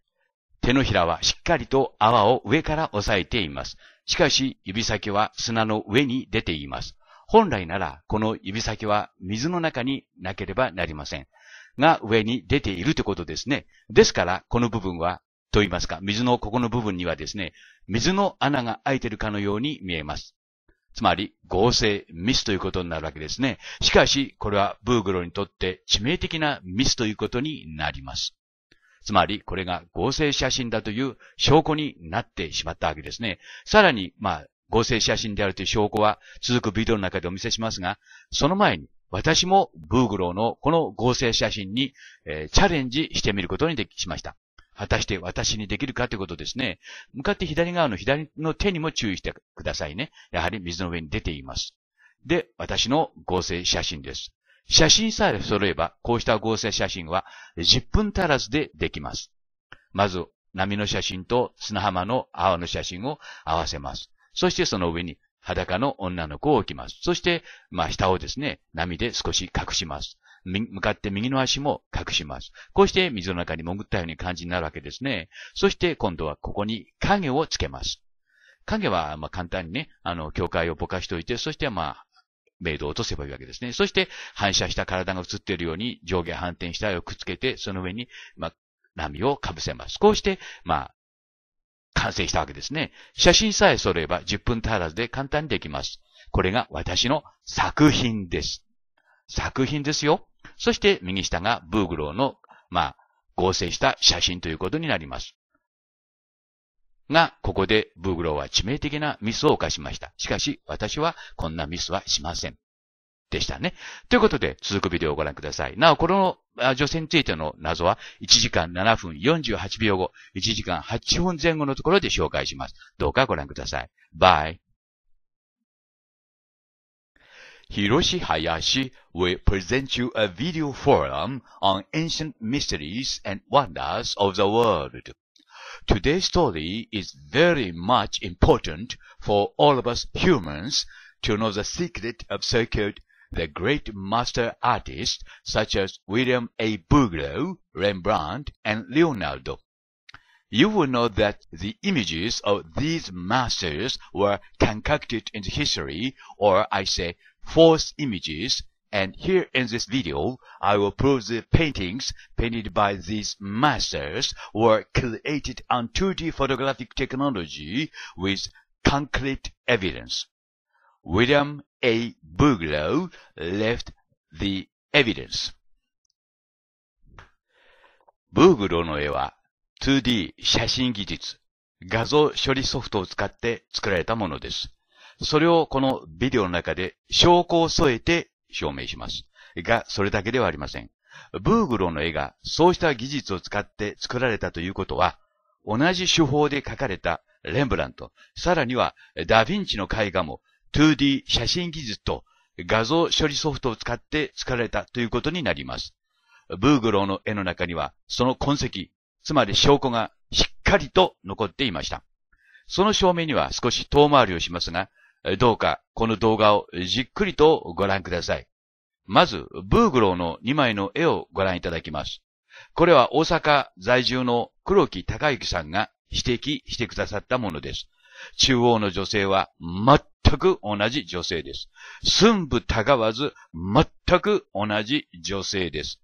手のひらはしっかりと泡を上から押さえています。しかし指先は砂の上に出ています。本来ならこの指先は水の中になければなりません。が上に出ているということですね。ですからこの部分はと言いますか、水のここの部分にはですね、水の穴が開いているかのように見えます。つまり合成ミスということになるわけですね。しかしこれはブーグローにとって致命的なミスということになります。つまり、これが合成写真だという証拠になってしまったわけですね。さらに、合成写真であるという証拠は続くビデオの中でお見せしますが、その前に私もブーグローのこの合成写真に、チャレンジしてみることにしました。果たして私にできるかということですね。向かって左側の左の手にも注意してくださいね。やはり水の上に出ています。で、私の合成写真です。写真さえ揃えば、こうした合成写真は10分足らずでできます。まず、波の写真と砂浜の泡の写真を合わせます。そしてその上に裸の女の子を置きます。そして、下をですね、波で少し隠します。向かって右の足も隠します。こうして水の中に潜ったように感じになるわけですね。そして今度はここに影をつけます。影は簡単にね、境界をぼかしておいて、そして明度を落とせばいいわけですね。そして反射した体が映っているように上下反転した絵をくっつけて、その上に、波をかぶせます。こうして、完成したわけですね。写真さえ揃えば10分足らずで簡単にできます。これが私の作品です。作品ですよ。そして右下がブーグローの、合成した写真ということになります。が、ここでブーグローは致命的なミスを犯しました。しかし、私はこんなミスはしません。でしたね。ということで、続くビデオをご覧ください。なお、この女性についての謎は、1時間7分48秒後、1時間8分前後のところで紹介します。どうかご覧ください。Bye. Hiroshi Hayashi will present you a video forum on ancient mysteries and wonders of the world. Today's story is very much important for all of us humans to know the secret of circuit the great master artists such as William A. Bouguereau, Rembrandt, and Leonardo. You will know that the images of these masters were concocted in history, or I say false images, and here in this video, I will prove the paintings painted by these masters were created on 2D photographic technology with concrete evidence. William A. Bouguereau left the evidence. ブーグローの絵は 2D 写真技術、画像処理ソフトを使って作られたものです。それをこのビデオの中で証拠を添えて証明します。が、それだけではありません。ブーグローの絵がそうした技術を使って作られたということは、同じ手法で描かれたレンブラント、さらにはダヴィンチの絵画も 2D 写真技術と画像処理ソフトを使って作られたということになります。ブーグローの絵の中にはその痕跡、つまり証拠がしっかりと残っていました。その証明には少し遠回りをしますが、どうかこの動画をじっくりとご覧ください。まず、ブーグローの2枚の絵をご覧いただきます。これは大阪在住の黒木隆之さんが指摘してくださったものです。中央の女性は全く同じ女性です。寸分たがわず全く同じ女性です。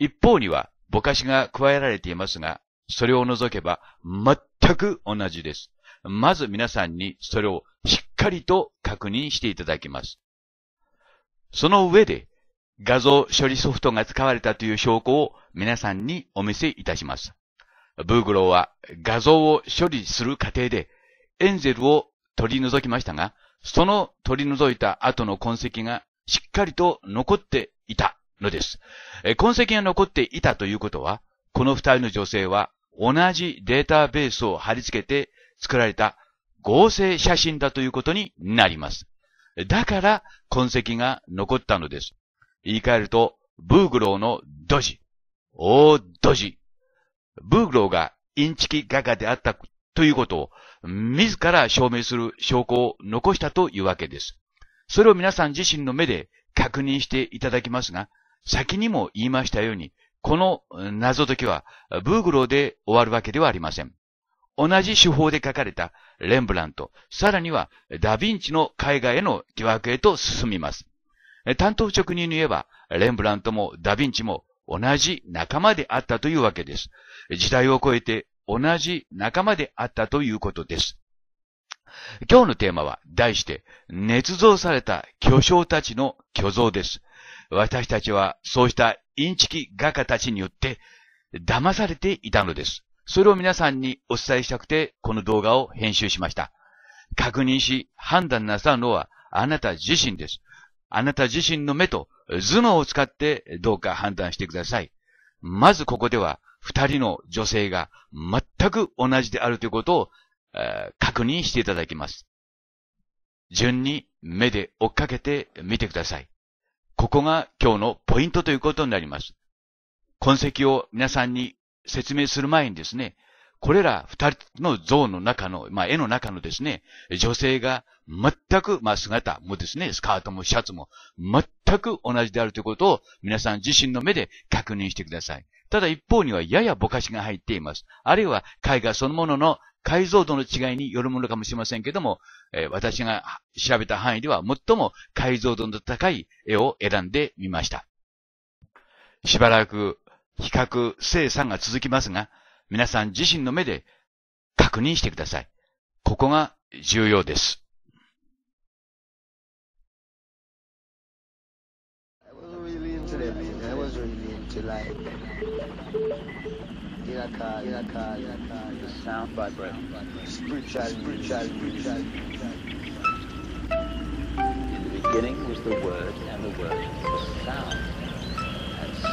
一方にはぼかしが加えられていますが、それを除けば全く同じです。まず皆さんにそれをしっかりと確認していただきます。その上で画像処理ソフトが使われたという証拠を皆さんにお見せいたします。ブーグローは画像を処理する過程でエンゼルを取り除きましたが、その取り除いた後の痕跡がしっかりと残っていたのです。痕跡が残っていたということは、この二人の女性は同じデータベースを貼り付けて作られた合成写真だということになります。だから痕跡が残ったのです。言い換えると、ブーグローのドジ、大ドジ。ブーグローがインチキ画家であったということを自ら証明する証拠を残したというわけです。それを皆さん自身の目で確認していただきますが、先にも言いましたように、この謎解きはブーグローで終わるわけではありません。同じ手法で描かれたレンブラント、さらにはダヴィンチの絵画への疑惑へと進みます。担当職人に言えば、レンブラントもダヴィンチも同じ仲間であったというわけです。時代を超えて同じ仲間であったということです。今日のテーマは、題して、捏造された巨匠たちの虚像です。私たちはそうしたインチキ画家たちによって騙されていたのです。それを皆さんにお伝えしたくて、この動画を編集しました。確認し、判断なさるのはあなた自身です。あなた自身の目と頭脳を使ってどうか判断してください。まずここでは、二人の女性が全く同じであるということを、確認していただきます。順に目で追っかけてみてください。ここが今日のポイントということになります。痕跡を皆さんに説明する前にですね、これら二人の像の中の、絵の中のですね、女性が全く、姿もですね、スカートもシャツも全く同じであるということを皆さん自身の目で確認してください。ただ一方にはややぼかしが入っています。あるいは絵画そのものの解像度の違いによるものかもしれませんけども、私が調べた範囲では最も解像度の高い絵を選んでみました。しばらく比較精査が続きますが、皆さん自身の目で確認してください。ここが重要です。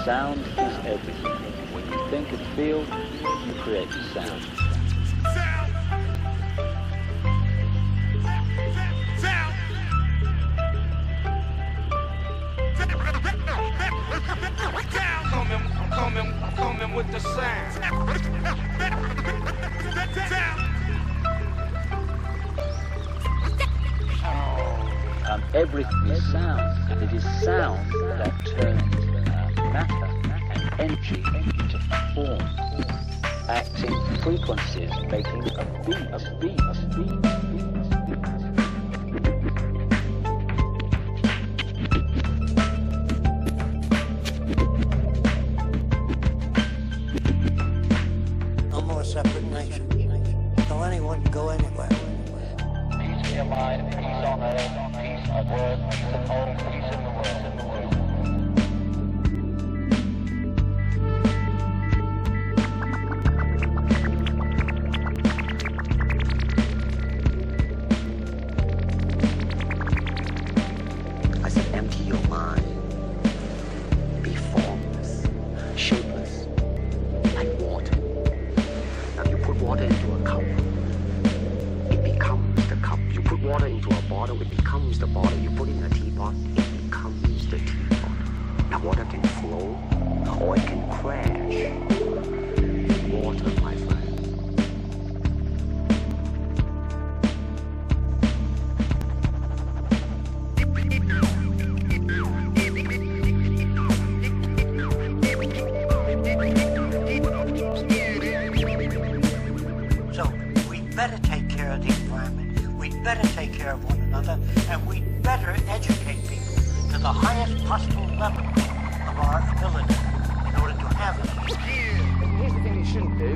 Sound is everything. When you think and feel, you create the sound. Sound! Sound! I'm coming with the sound. Sound! Everything is sound. It is sound that turns matter and energy into form, acting frequencies making a beat, a beat, a beat, a beat. No more separate nature. No anyone can go anywhere. Peace in your mind, peace on earth, peace on world, peace at home, peace in the world.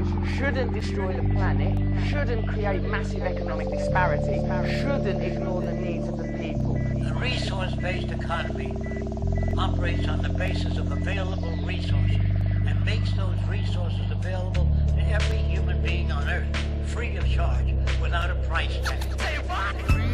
humans shouldn't destroy the planet, shouldn't create massive economic disparity, shouldn't ignore the needs of the people. The resource-based economy operates on the basis of available resources and makes those resources available to every human being on Earth, free of charge, without a price tag. Say what?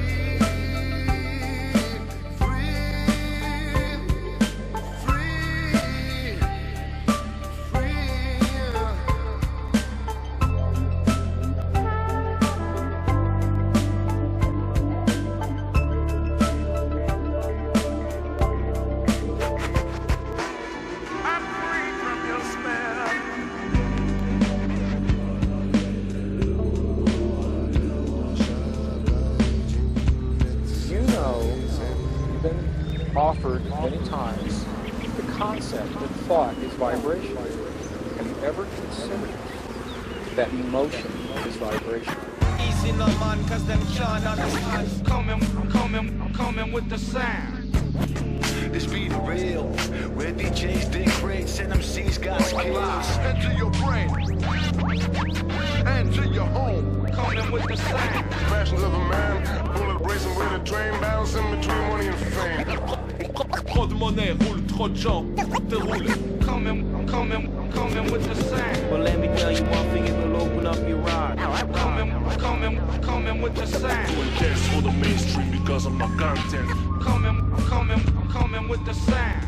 Offered many times the concept that thought is vibration. Have you ever considered that emotion is vibration? Easy no man, cause them can't understand. I'm coming with the sound. This be the real, where DJs dig crates and MCs got skills. Enter your brain, enter your home. Coming with the sound. Passions of a man, bullet racing with a train, bouncing between money and fame. Trop de monnaie roule, trop de gens déroule. Coming with the sound. Well, let me tell you one thing, it'll open up your eyes. Coming with the sound. Doing this for the mainstream because of my content. Coming with the sound.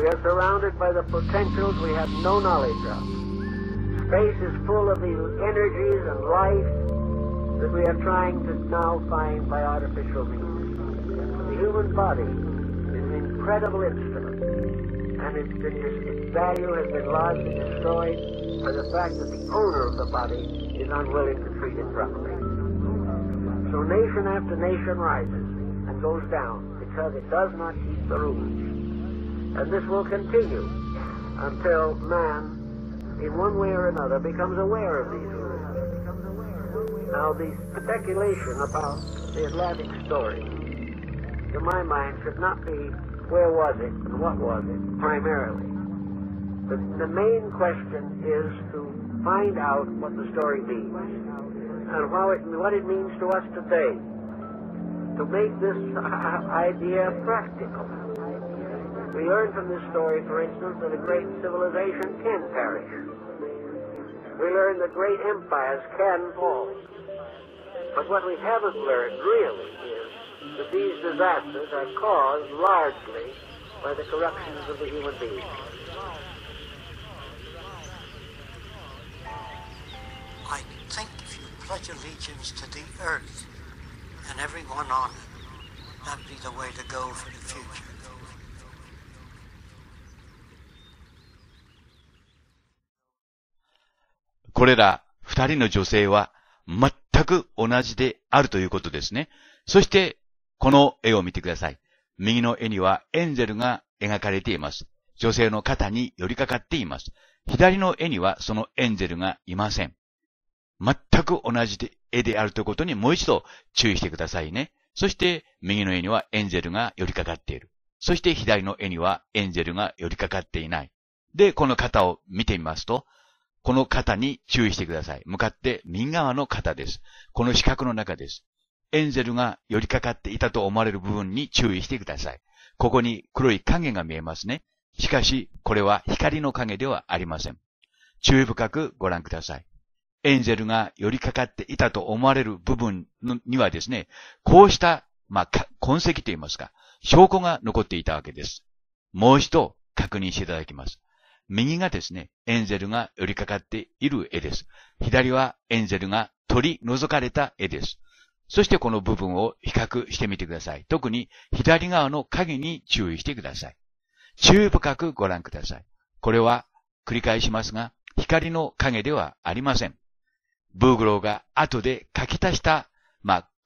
We are surrounded by the potentials we have no knowledge of. Space is full of the energies and life that we are trying to now find by artificial means. The human body is an incredible instrument, and its value has been largely destroyed by the fact that the owner of the body is unwilling to treat it properly. So nation after nation rises and goes down because it does not keep the rules. And this will continue until man, in one way or another, becomes aware of these rules. Now, the speculation about the Atlantic story, to my mind, should not be where was it and what was it, primarily. But the main question is to find out what the story means and how it, what it means to us today, to make this idea practical. We learn from this story, for instance, that a great civilization can perish. We learn that great empires can fall. But what we haven't learned, really, is that these disasters are caused largely by the corruptions of the human being. I think if you pledge allegiance to the earth and everyone on it, that'd be the way to go for the future.これら二人の女性は全く同じであるということですね。そして、この絵を見てください。右の絵にはエンゼルが描かれています。女性の肩に寄りかかっています。左の絵にはそのエンゼルがいません。全く同じ絵であるということにもう一度注意してくださいね。そして、右の絵にはエンゼルが寄りかかっている。そして、左の絵にはエンゼルが寄りかかっていない。で、この肩を見てみますと、この肩に注意してください。向かって右側の肩です。この四角の中です。エンゼルが寄りかかっていたと思われる部分に注意してください。ここに黒い影が見えますね。しかし、これは光の影ではありません。注意深くご覧ください。エンゼルが寄りかかっていたと思われる部分にはですね、こうした、痕跡といいますか、証拠が残っていたわけです。もう一度確認していただきます。右がですね、エンゼルが寄りかかっている絵です。左はエンゼルが取り除かれた絵です。そしてこの部分を比較してみてください。特に左側の影に注意してください。注意深くご覧ください。これは繰り返しますが、光の影ではありません。ブーグローが後で書き足した、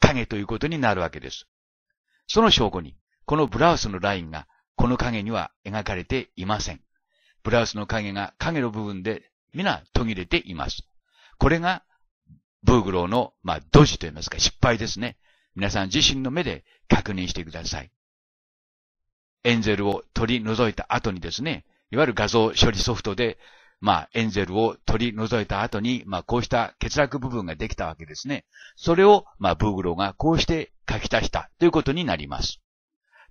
影ということになるわけです。その証拠に、このブラウスのラインがこの影には描かれていません。ブラウスの影が影の部分で皆途切れています。これがブーグローの、ドジと言いますか、失敗ですね。皆さん自身の目で確認してください。エンゼルを取り除いた後にですね、いわゆる画像処理ソフトで、エンゼルを取り除いた後に、こうした欠落部分ができたわけですね。それを、ブーグローがこうして書き足したということになります。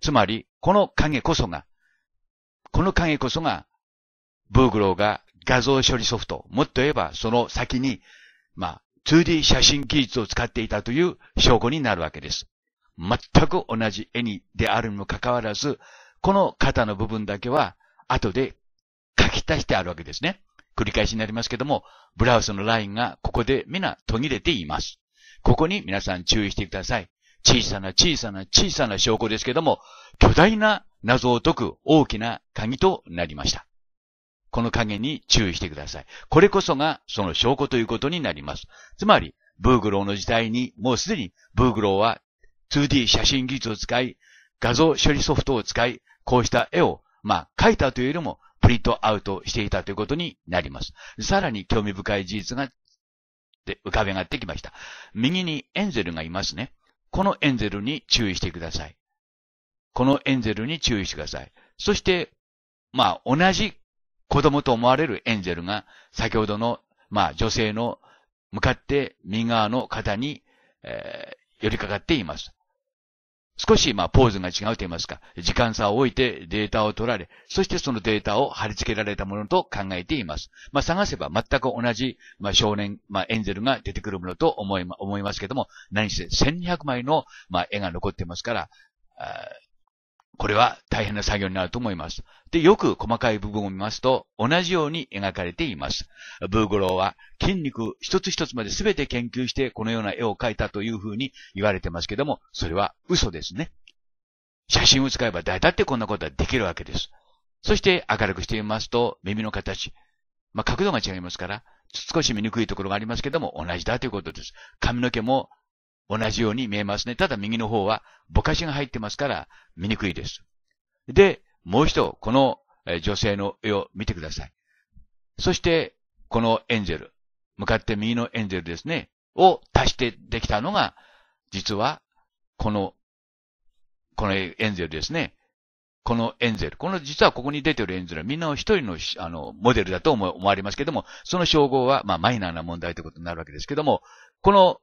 つまり、この影こそが、ブーグローが画像処理ソフト、もっと言えばその先に、2D 写真技術を使っていたという証拠になるわけです。全く同じ絵にであるにもかかわらず、この肩の部分だけは後で書き足してあるわけですね。繰り返しになりますけども、ブラウスのラインがここで皆途切れています。ここに皆さん注意してください。小さな小さな小さな証拠ですけども、巨大な謎を解く大きな鍵となりました。この影に注意してください。これこそがその証拠ということになります。つまり、ブーグローの時代にもうすでにブーグローは 2D 写真技術を使い、画像処理ソフトを使い、こうした絵を、描いたというよりもプリントアウトしていたということになります。さらに興味深い事実が浮かび上がってきました。右にエンゼルがいますね。このエンゼルに注意してください。そして、同じ子供と思われるエンゼルが、先ほどの、女性の向かって右側の肩に、寄りかかっています。少し、ポーズが違うと言いますか、時間差を置いてデータを取られ、そしてそのデータを貼り付けられたものと考えています。探せば全く同じ、少年、エンゼルが出てくるものと思いますけども、何せ1200枚の、絵が残っていますから、これは大変な作業になると思います。で、よく細かい部分を見ますと、同じように描かれています。ブーグローは筋肉一つ一つまで全て研究してこのような絵を描いたというふうに言われてますけども、それは嘘ですね。写真を使えば誰だってこんなことはできるわけです。そして明るくしてみますと、耳の形。角度が違いますから、少し見にくいところがありますけども、同じだということです。髪の毛も同じように見えますね。ただ右の方はぼかしが入ってますから見にくいです。で、もう一度この女性の絵を見てください。そしてこのエンゼル、向かって右のエンゼルですね、を足してできたのが、実はこのエンゼルですね。実はここに出ているエンゼルはみんな一人の、モデルだと思われますけども、その称号は、マイナーな問題ということになるわけですけども、この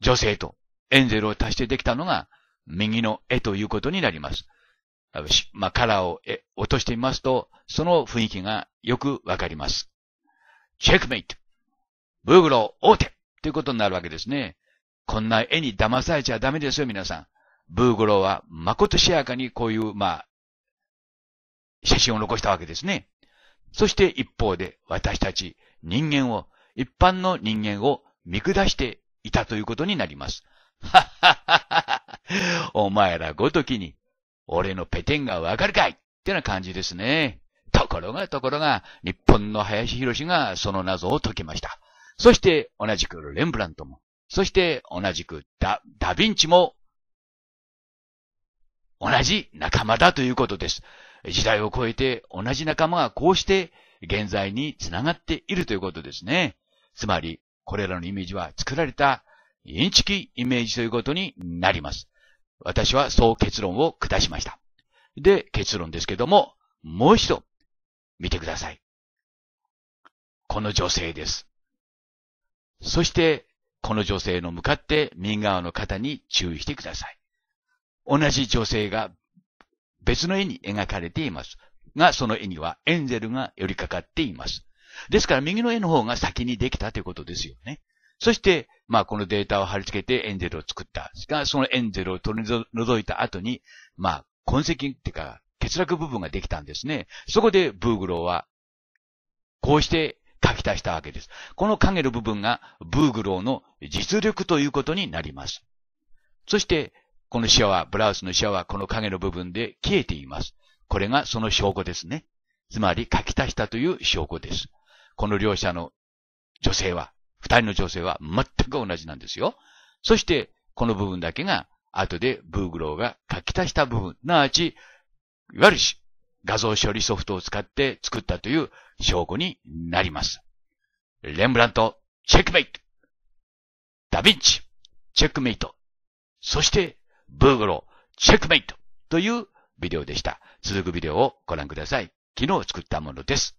女性とエンゼルを足してできたのが右の絵ということになります。カラーを落としてみますと、その雰囲気がよくわかります。チェックメイト。ブーグロー王手ということになるわけですね。こんな絵に騙されちゃダメですよ、皆さん。ブーグローはまことしやかにこういう、写真を残したわけですね。そして一方で私たち人間を、一般の人間を見下していたということになります。はっはっはっは。お前らごときに、俺のペテンがわかるかいってな感じですね。ところが、日本の林博がその謎を解きました。そして、同じくレンブラントも、そして、同じくダヴィンチも、同じ仲間だということです。時代を超えて、同じ仲間がこうして、現在に繋がっているということですね。つまり、これらのイメージは作られたインチキイメージということになります。私はそう結論を下しました。で、結論ですけども、もう一度見てください。この女性です。そして、この女性の向かって右側の肩に注意してください。同じ女性が別の絵に描かれていますが、その絵にはエンゼルが寄りかかっています。ですから、右の絵の方が先にできたということですよね。そして、このデータを貼り付けてエンゼルを作った。そのエンゼルを取り除いた後に、痕跡っていうか、欠落部分ができたんですね。そこで、ブーグローは、こうして書き足したわけです。この影の部分が、ブーグローの実力ということになります。そして、このシワは、ブラウスのシワは、この影の部分で消えています。これがその証拠ですね。つまり、書き足したという証拠です。この両者の女性は、二人の女性は全く同じなんですよ。そして、この部分だけが、後でブーグローが書き足した部分、なわち、いわゆる画像処理ソフトを使って作ったという証拠になります。レンブラント、チェックメイト。ダヴィンチ、チェックメイト。そして、ブーグロー、チェックメイトというビデオでした。続くビデオをご覧ください。昨日作ったものです。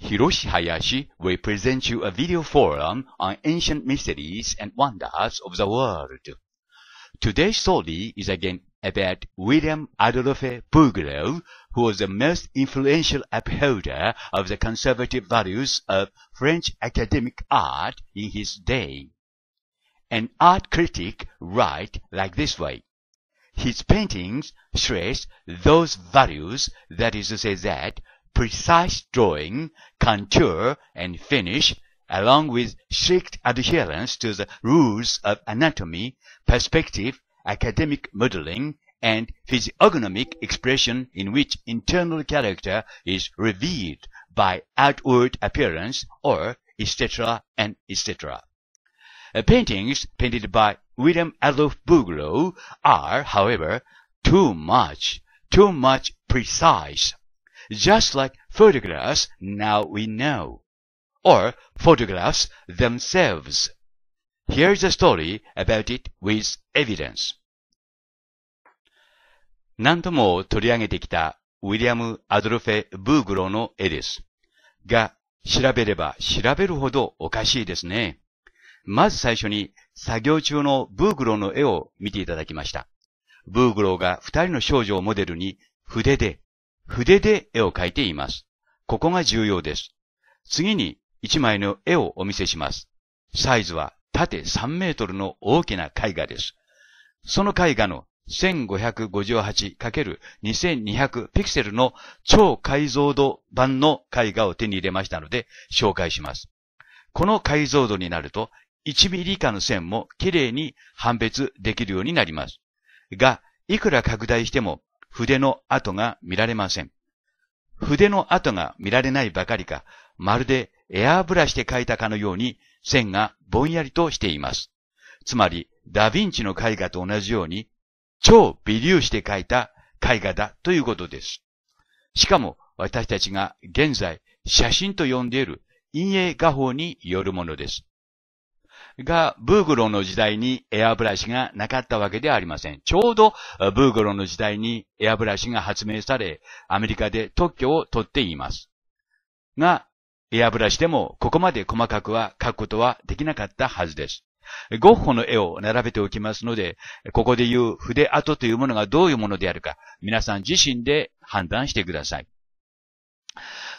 Hiroshi Hayashi will present you a video forum on ancient mysteries and wonders of the world. Today's story is again about William Adolphe Bouguereau, who was the most influential upholder of the conservative values of French academic art in his day. An art critic writes like this way. His paintings stress those values, that is to say that,precise drawing, contour, and finish, along with strict adherence to the rules of anatomy, perspective, academic modeling, and physiognomic expression in which internal character is revealed by outward appearance, or etc. and etc. Paintings painted by William Adolphe Bouguereau are, however, too much precise.Just like photographs now we know, or photographs themselves. Here's a story about it with evidence. 何度も取り上げてきたウィリアム・アドルフェ・ブーグローの絵です。が、調べれば調べるほどおかしいですね。まず最初に作業中のブーグローの絵を見ていただきました。ブーグローが二人の少女をモデルに筆で絵を描いています。ここが重要です。次に1枚の絵をお見せします。サイズは縦3メートルの大きな絵画です。その絵画の 1558×2200 ピクセルの超解像度版の絵画を手に入れましたので紹介します。この解像度になると1ミリ以下の線もきれいに判別できるようになります。が、いくら拡大しても筆の跡が見られません。筆の跡が見られないばかりか、まるでエアーブラシで描いたかのように線がぼんやりとしています。つまり、ダヴィンチの絵画と同じように、超微粒子で描いた絵画だということです。しかも、私たちが現在、写真と呼んでいる陰影画法によるものです。が、ブーグローの時代にエアブラシがなかったわけではありません。ちょうど、ブーグローの時代にエアブラシが発明され、アメリカで特許を取っています。が、エアブラシでもここまで細かくは描くことはできなかったはずです。ゴッホの絵を並べておきますので、ここでいう筆跡というものがどういうものであるか、皆さん自身で判断してください。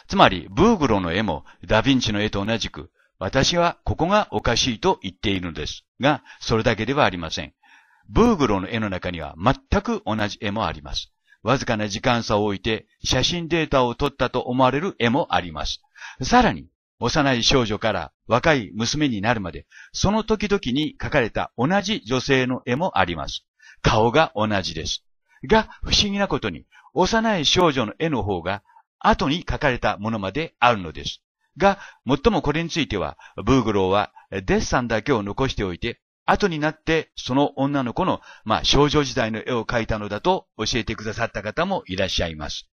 つまり、ブーグローの絵もダヴィンチの絵と同じく、私はここがおかしいと言っているのです。が、それだけではありません。ブーグローの絵の中には全く同じ絵もあります。わずかな時間差を置いて写真データを撮ったと思われる絵もあります。さらに、幼い少女から若い娘になるまで、その時々に描かれた同じ女性の絵もあります。顔が同じです。が、不思議なことに、幼い少女の絵の方が後に描かれたものまであるのです。が、もっともこれについては、ブーグローはデッサンだけを残しておいて、後になってその女の子の、少女時代の絵を描いたのだと教えてくださった方もいらっしゃいます。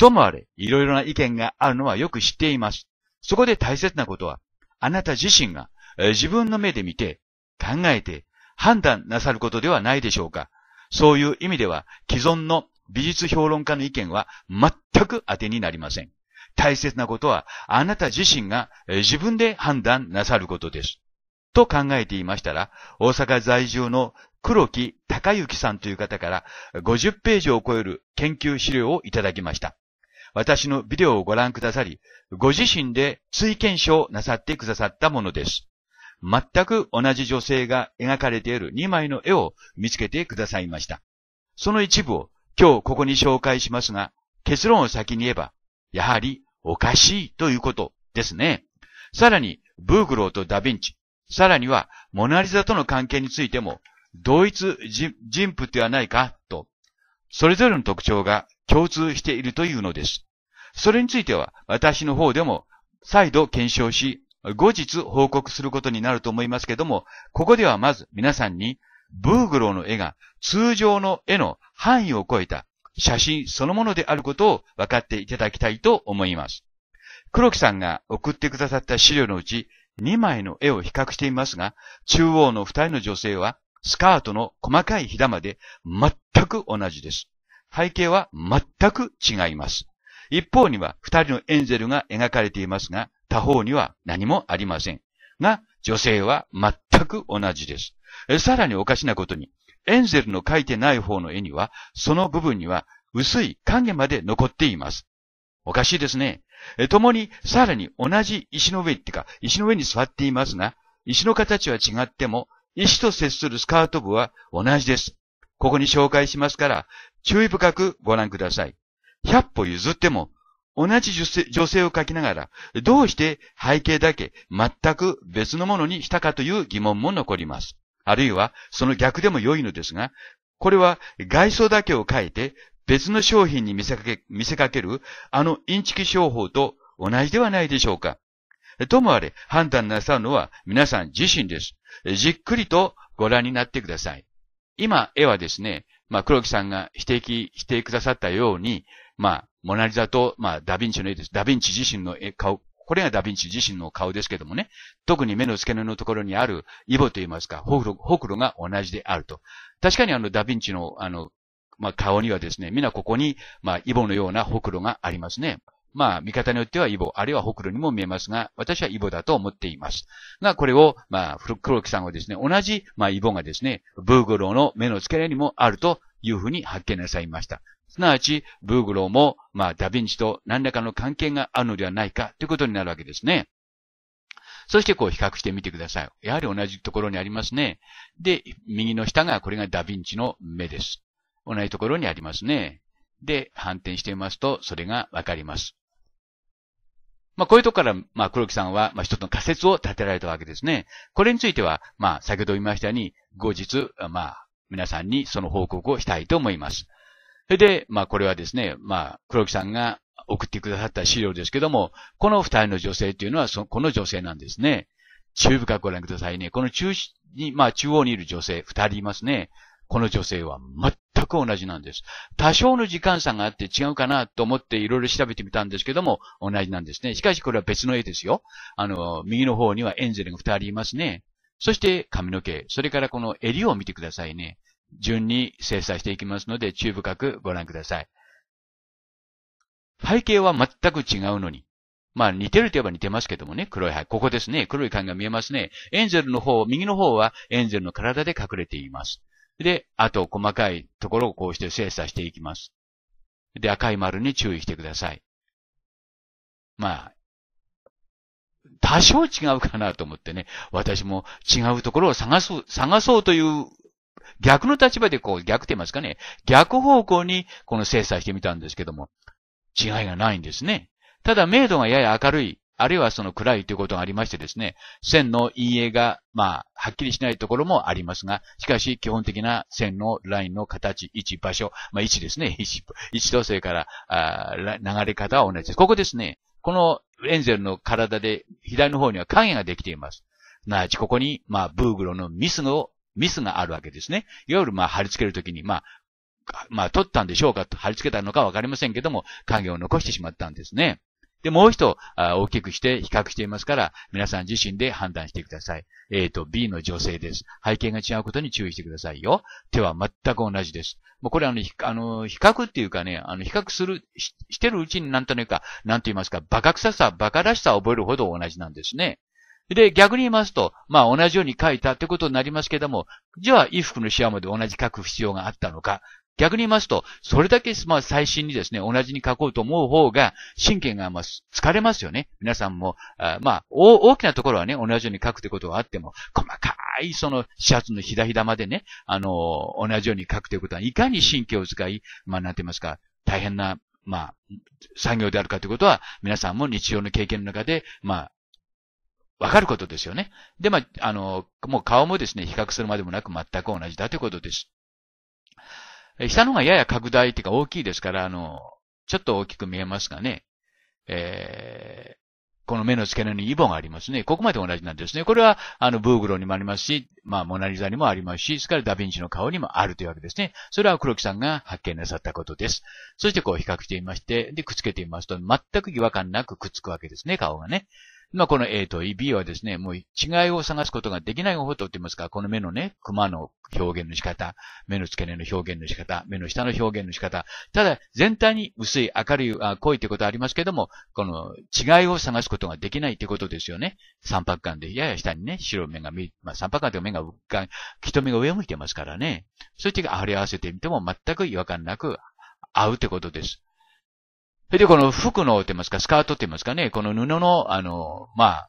ともあれ、いろいろな意見があるのはよく知っています。そこで大切なことは、あなた自身が自分の目で見て、考えて、判断なさることではないでしょうか。そういう意味では、既存の美術評論家の意見は全く当てになりません。大切なことは、あなた自身が自分で判断なさることです。と考えていましたら、大阪在住の黒木隆之さんという方から50ページを超える研究資料をいただきました。私のビデオをご覧くださり、ご自身で追検証なさってくださったものです。全く同じ女性が描かれている2枚の絵を見つけてくださいました。その一部を今日ここに紹介しますが、結論を先に言えば、やはりおかしいということですね。さらに、ブーグローとダヴィンチ、さらにはモナリザとの関係についても、同一人物ではないかと、それぞれの特徴が共通しているというのです。それについては私の方でも再度検証し、後日報告することになると思いますけども、ここではまず皆さんに、ブーグローの絵が通常の絵の範囲を超えた写真そのものであることを分かっていただきたいと思います。黒木さんが送ってくださった資料のうち2枚の絵を比較していますが、中央の2人の女性はスカートの細かいひだまで全く同じです。背景は全く違います。一方には2人のエンゼルが描かれていますが、他方には何もありません。が、女性は全く同じです。さらにおかしなことに、エンゼルの描いてない方の絵には、その部分には薄い影まで残っています。おかしいですね。共にさらに同じ石の上ってか、石の上に座っていますが、石の形は違っても、石と接するスカート部は同じです。ここに紹介しますから、注意深くご覧ください。100歩譲っても、同じ女性を描きながら、どうして背景だけ全く別のものにしたかという疑問も残ります。あるいは、その逆でも良いのですが、これは外装だけを変えて別の商品に見せかけるあのインチキ商法と同じではないでしょうか。ともあれ、判断なさるのは皆さん自身です。じっくりとご覧になってください。今、絵はですね、黒木さんが指摘してくださったように、モナリザと、ダヴィンチの絵です。ダヴィンチ自身の顔、これがダヴィンチ自身の顔ですけどもね、特に目の付け根のところにあるイボといいますか、ほくろが同じであると。確かにダヴィンチの、顔にはですね、みんなここに、イボのようなほくろがありますね。見方によってはイボ、あるいはほくろにも見えますが、私はイボだと思っています。が、これを、黒木さんはですね、同じ、イボがですね、ブーグローの目の付け根にもあるというふうに発見なさいました。すなわち、ブーグローも、ダヴィンチと何らかの関係があるのではないかということになるわけですね。そして、比較してみてください。やはり同じところにありますね。で、右の下が、これがダヴィンチの目です。同じところにありますね。で、反転してみますと、それがわかります。こういうところから、黒木さんは、一つの仮説を立てられたわけですね。これについては、先ほど言いましたように、後日、皆さんにその報告をしたいと思います。それで、これはですね、黒木さんが送ってくださった資料ですけども、この二人の女性というのは、この女性なんですね。注意深くご覧くださいね。この中央にいる女性、二人いますね。この女性は全く同じなんです。多少の時間差があって違うかなと思っていろいろ調べてみたんですけども、同じなんですね。しかしこれは別の絵ですよ。右の方にはエンゼルが二人いますね。そして髪の毛、それからこの襟を見てくださいね。順に精査していきますので、注意深くご覧ください。背景は全く違うのに。似てると言えば似てますけどもね、黒い背景。ここですね。黒い影が見えますね。エンゼルの方、右の方はエンゼルの体で隠れています。で、あと細かいところをこうして精査していきます。で、赤い丸に注意してください。多少違うかなと思ってね、私も違うところを探そうという逆の立場で逆って言いますかね、逆方向に精査してみたんですけども、違いがないんですね。ただ、明度がやや明るい。あるいは暗いということがありましてですね、線の陰影が、はっきりしないところもありますが、しかし基本的な線のラインの形、位置、場所、位置ですね、位置とそれから流れ方は同じです。ここですね、このエンゼルの体で左の方には影ができています。すなわちここに、ブーグロのミスがあるわけですね。いわゆる貼り付けるときに、取ったんでしょうかと貼り付けたのかわかりませんけども、影を残してしまったんですね。で、もう一度大きくして比較していますから、皆さん自身で判断してください。A と B の女性です。背景が違うことに注意してくださいよ。手は全く同じです。もうこれ比較っていうかね、比較してるうちになんというか、なんと言いますか、馬鹿らしさを覚えるほど同じなんですね。で、逆に言いますと、同じように書いたということになりますけども、じゃあ衣服のシワまで同じ書く必要があったのか。逆に言いますと、それだけ最新にですね、同じに書こうと思う方が、神経が疲れますよね。皆さんも、大きなところはね、同じように書くということはあっても、細かいシャツのひだまでね、同じように書くということは、いかに神経を使い、なんて言いますか、大変な、作業であるかということは、皆さんも日常の経験の中で、わかることですよね。で、もう顔もですね、比較するまでもなく全く同じだということです。下の方がやや拡大というか大きいですから、ちょっと大きく見えますがね。この目の付け根にイボがありますね。ここまで同じなんですね。これは、ブーグローにもありますし、まあ、モナリザにもありますし、それからダヴィンチの顔にもあるというわけですね。それは黒木さんが発見なさったことです。そしてこう比較していまして、で、くっつけてみますと、全く違和感なくくっつくわけですね、顔がね。まあ、この A と B はですね、もう違いを探すことができない方法と言ってますから、この目のね、クマの表現の仕方、目の付け根の表現の仕方、目の下の表現の仕方、ただ全体に薄い、明るい、濃いということはありますけども、この違いを探すことができないということですよね。三白眼でやや下にね、白目が見、まあ、三白眼という目が、瞳が上向いてますからね。そして貼り合わせてみても全く違和感なく合うということです。それで、この服の、って言いますか、スカートって言いますかね、この布の、まあ、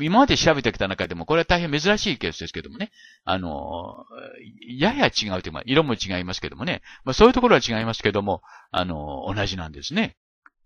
今まで調べてきた中でも、これは大変珍しいケースですけどもね、やや違うというか、色も違いますけどもね、まあそういうところは違いますけども、同じなんですね。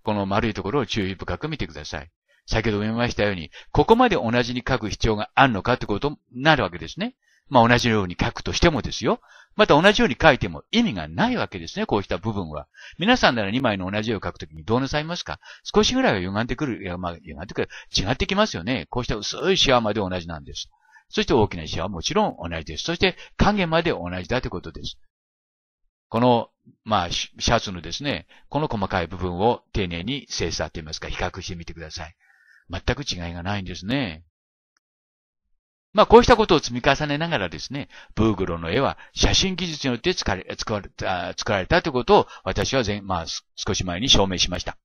この丸いところを注意深く見てください。先ほども言いましたように、ここまで同じに書く必要があるのかってことになるわけですね。まあ同じように書くとしてもですよ。また同じように書いても意味がないわけですね、こうした部分は。皆さんなら2枚の同じ絵を書くときにどうなさいますか？少しぐらいは歪んでくる。いや、まあ、歪んでくる。違ってきますよね。こうした薄いシワまで同じなんです。そして大きなシワはもちろん同じです。そして影まで同じだということです。この、まあ、シャツのですね、この細かい部分を丁寧に精査と言いますか、比較してみてください。全く違いがないんですね。まあこうしたことを積み重ねながらですね、ブーグローの絵は写真技術によって作られたということを私はまあ少し前に証明しました。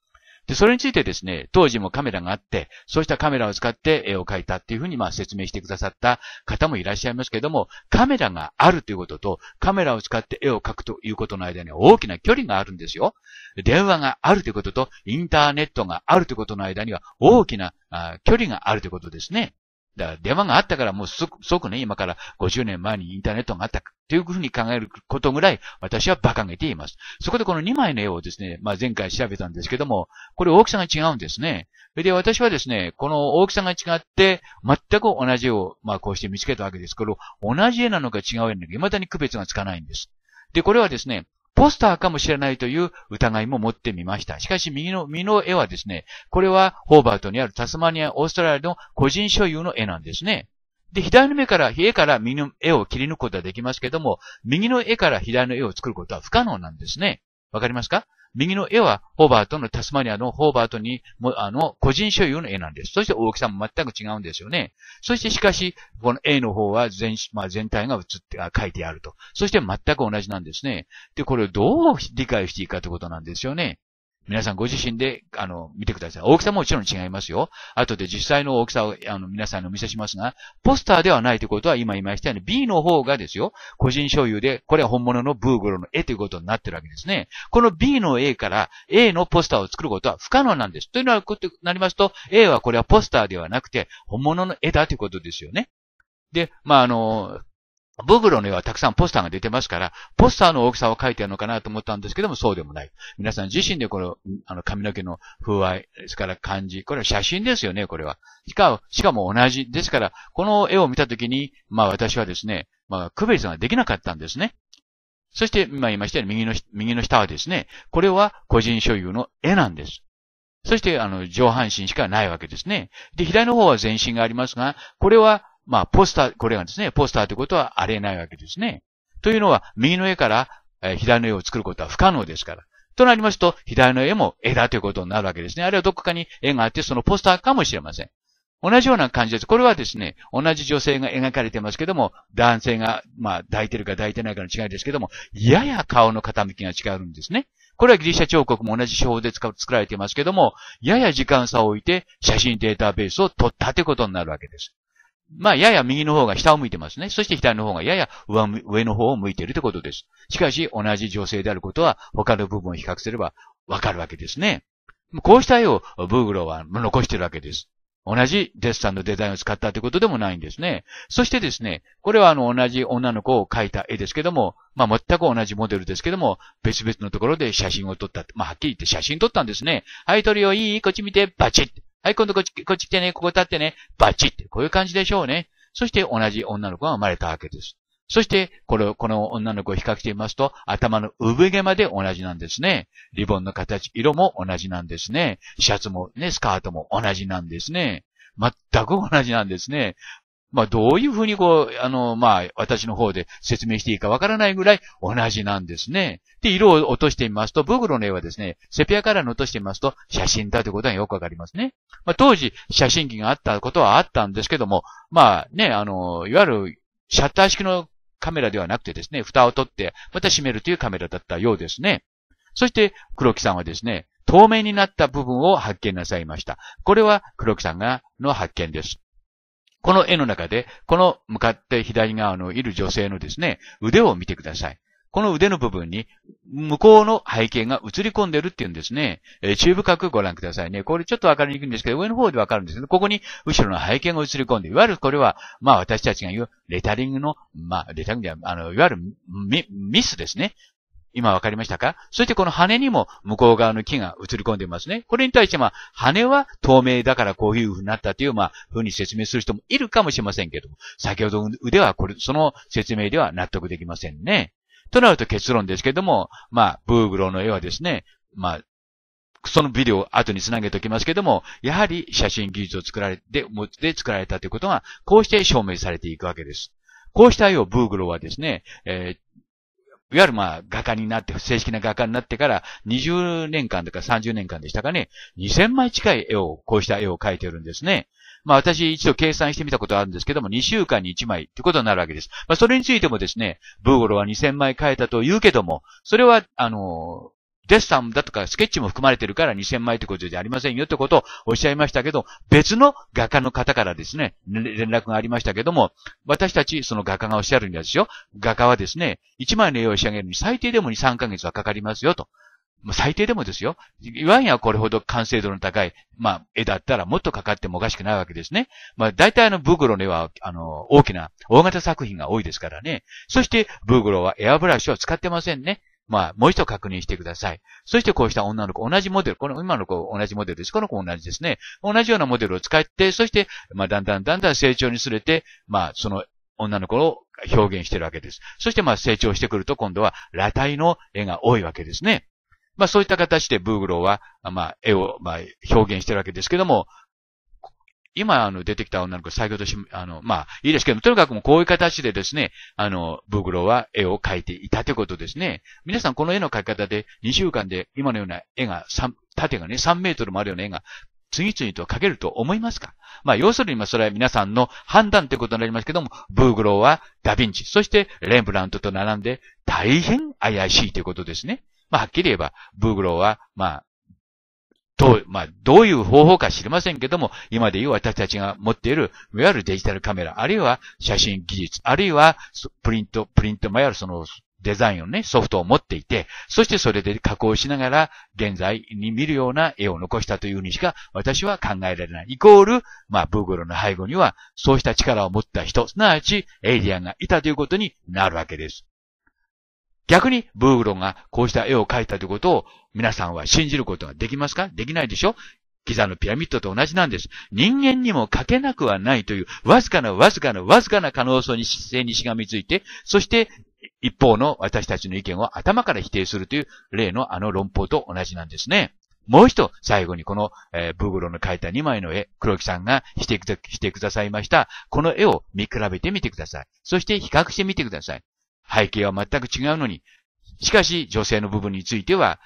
で、それについてですね、当時もカメラがあって、そうしたカメラを使って絵を描いたっていうふうにまあ説明してくださった方もいらっしゃいますけれども、カメラがあるということとカメラを使って絵を描くということの間には大きな距離があるんですよ。電話があるということとインターネットがあるということの間には大きな距離があるということですね。だから電話があったからもう即ね、今から50年前にインターネットがあったというふうに考えることぐらい私は馬鹿げています。そこでこの2枚の絵をですね、まあ前回調べたんですけども、これ大きさが違うんですね。それで私はですね、この大きさが違って全く同じ絵をまあこうして見つけたわけですけど、同じ絵なのか違う絵なのか未だに区別がつかないんです。で、これはですね、ポスターかもしれないという疑いも持ってみました。しかし右の絵はですね、これはホーバートにあるタスマニア、オーストラリアの個人所有の絵なんですね。で、左の目から、絵から右の絵を切り抜くことはできますけども、右の絵から左の絵を作ることは不可能なんですね。わかりますか？右の絵はホーバートのタスマニアのホーバートにも、個人所有の絵なんです。そして大きさも全く違うんですよね。そしてしかし、この A の方は全体が写って、書いてあると。そして全く同じなんですね。で、これをどう理解していいかということなんですよね。皆さんご自身で、見てください。大きさももちろん違いますよ。後で実際の大きさを、皆さんにお見せしますが、ポスターではないということは今言いましたように、B の方がですよ、個人所有で、これは本物のブーグロの絵ということになってるわけですね。この B の A から A のポスターを作ることは不可能なんです。というのは、ことになりますと、A はこれはポスターではなくて、本物の絵だということですよね。で、まあ、ブーグローの絵はたくさんポスターが出てますから、ポスターの大きさを描いてあるのかなと思ったんですけども、そうでもない。皆さん自身でこの、髪の毛の風合い、ですから感じ、これは写真ですよね、これは。しかも同じ。ですから、この絵を見たときに、まあ私はですね、まあ区別ができなかったんですね。そして、今言いましたように右の下はですね、これは個人所有の絵なんです。そして、上半身しかないわけですね。で、左の方は全身がありますが、これは、まあ、これがですね、ポスターということはありえないわけですね。というのは、右の絵から左の絵を作ることは不可能ですから。となりますと、左の絵も絵だということになるわけですね。あるいはどこかに絵があって、そのポスターかもしれません。同じような感じです。これはですね、同じ女性が描かれてますけども、男性が、まあ、抱いてるか抱いてないかの違いですけども、やや顔の傾きが違うんですね。これはギリシャ彫刻も同じ手法で作られていますけども、やや時間差を置いて、写真データベースを取ったということになるわけです。まあ、やや右の方が下を向いてますね。そして左の方がやや上の方を向いているということです。しかし、同じ女性であることは、他の部分を比較すればわかるわけですね。こうした絵をブーグローは残しているわけです。同じデッサンのデザインを使ったということでもないんですね。そしてですね、これは同じ女の子を描いた絵ですけども、まあ、全く同じモデルですけども、別々のところで写真を撮った。まあ、はっきり言って写真撮ったんですね。はい、撮るよ、いい、こっち見て、バチッ。はい、今度こっち来てね、ここ立ってね、バチッて、こういう感じでしょうね。そして同じ女の子が生まれたわけです。そして、この女の子を比較してみますと、頭の産毛まで同じなんですね。リボンの形、色も同じなんですね。シャツもね、スカートも同じなんですね。全く同じなんですね。まあ、どういうふうにまあ、私の方で説明していいかわからないぐらい同じなんですね。で、色を落としてみますと、ブーグロの絵はですね、セピアカラーの落としてみますと、写真だということがよくわかりますね。まあ、当時、写真機があったことはあったんですけども、まあね、いわゆる、シャッター式のカメラではなくてですね、蓋を取って、また閉めるというカメラだったようですね。そして、黒木さんはですね、透明になった部分を発見なさいました。これは黒木さんの発見です。この絵の中で、この向かって左側のいる女性のですね、腕を見てください。この腕の部分に、向こうの背景が映り込んでるっていうんですね。注意深くご覧くださいね。これちょっとわかりにくいんですけど、上の方でわかるんですけど、ここに後ろの背景が映り込んで、いわゆるこれは、まあ私たちが言う、レタリングの、まあレタリングでは、いわゆるミスですね。今わかりましたか？そしてこの羽にも向こう側の木が映り込んでいますね。これに対してまあ、羽は透明だからこういう風になったというまあ、風に説明する人もいるかもしれませんけども、先ほど腕はこれ、その説明では納得できませんね。となると結論ですけども、まあ、ブーグローの絵はですね、まあ、そのビデオを後につなげておきますけども、やはり写真技術を作られたということが、こうして証明されていくわけです。こうした絵をブーグローはですね、いわゆるまあ画家になって、正式な画家になってから20年間とか30年間でしたかね、2000枚近い絵を、こうした絵を描いてるんですね。まあ私一度計算してみたことあるんですけども、2週間に1枚ということになるわけです。まあそれについてもですね、ブーゴロは2000枚描いたと言うけども、それはデッサンだとかスケッチも含まれてるから2000枚ということじゃありませんよってことをおっしゃいましたけど、別の画家の方からですね、連絡がありましたけども、私たちその画家がおっしゃるんですよ。画家はですね、1枚の絵を仕上げるに最低でも2、3ヶ月はかかりますよと。最低でもですよ。いわゆるこれほど完成度の高い、まあ、絵だったらもっとかかってもおかしくないわけですね。まあ、大体ブーグローの絵は、大きな、大型作品が多いですからね。そして、ブーグローはエアブラシを使ってませんね。まあ、もう一度確認してください。そしてこうした女の子、同じモデル、この今の子同じモデルです。この子同じですね。同じようなモデルを使って、そして、まあ、だんだん成長につれて、まあ、その女の子を表現してるわけです。そしてまあ、成長してくると今度は裸体の絵が多いわけですね。まあ、そういった形でブーグローは、まあ、絵を、まあ、表現してるわけですけども、今、出てきた女の子、先ほどまあ、いいですけども、とにかくもこういう形でですね、ブーグローは絵を描いていたということですね。皆さん、この絵の描き方で、2週間で、今のような絵が、縦がね、3メートルもあるような絵が、次々と描けると思いますか？まあ、要するに、まあ、それは皆さんの判断ということになりますけども、ブーグローはダヴィンチ、そしてレンブラントと並んで、大変怪しいということですね。まあ、はっきり言えば、ブーグローは、まあ、どういう方法か知りませんけども、今でいう私たちが持っている、いわゆるデジタルカメラ、あるいは写真技術、あるいはプリント、まあ、いわゆるそのデザインをね、ソフトを持っていて、そしてそれで加工しながら、現在に見るような絵を残したというふうにしか私は考えられない。イコール、まあ、ブーグローの背後には、そうした力を持った人、すなわちエイリアンがいたということになるわけです。逆に、ブーグローがこうした絵を描いたということを皆さんは信じることができますか？できないでしょ？ギザのピラミッドと同じなんです。人間にも描けなくはないという、わずかな可能性にしがみついて、そして一方の私たちの意見を頭から否定するという例の論法と同じなんですね。もう一度、最後にこの、ブーグローの描いた2枚の絵、黒木さんがしてくださいました。この絵を見比べてみてください。そして比較してみてください。背景は全く違うのに、しかし女性の部分については、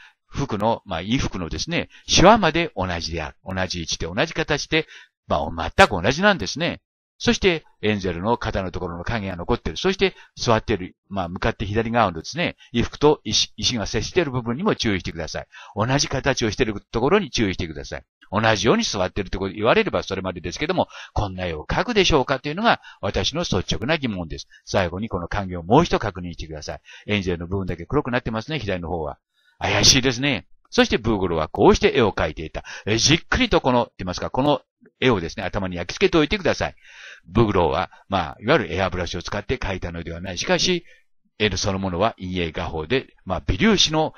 まあ、衣服のですね、シワまで同じである。同じ位置で同じ形で、まあ、全く同じなんですね。そして、エンゼルの肩のところの影が残っている。そして、座っている、まあ、向かって左側のですね、衣服と石が接している部分にも注意してください。同じ形をしているところに注意してください。同じように座っているところ言われればそれまでですけども、こんな絵を描くでしょうかというのが私の率直な疑問です。最後にこの影をもう一度確認してください。エンゼルの部分だけ黒くなってますね、左の方は。怪しいですね。そしてブーグローはこうして絵を描いていた。じっくりとこの絵をですね、頭に焼き付けておいてください。ブーグローは、まあ、いわゆるエアブラシを使って描いたのではない。しかし、絵そのものは陰影画法で、まあ、微粒子の、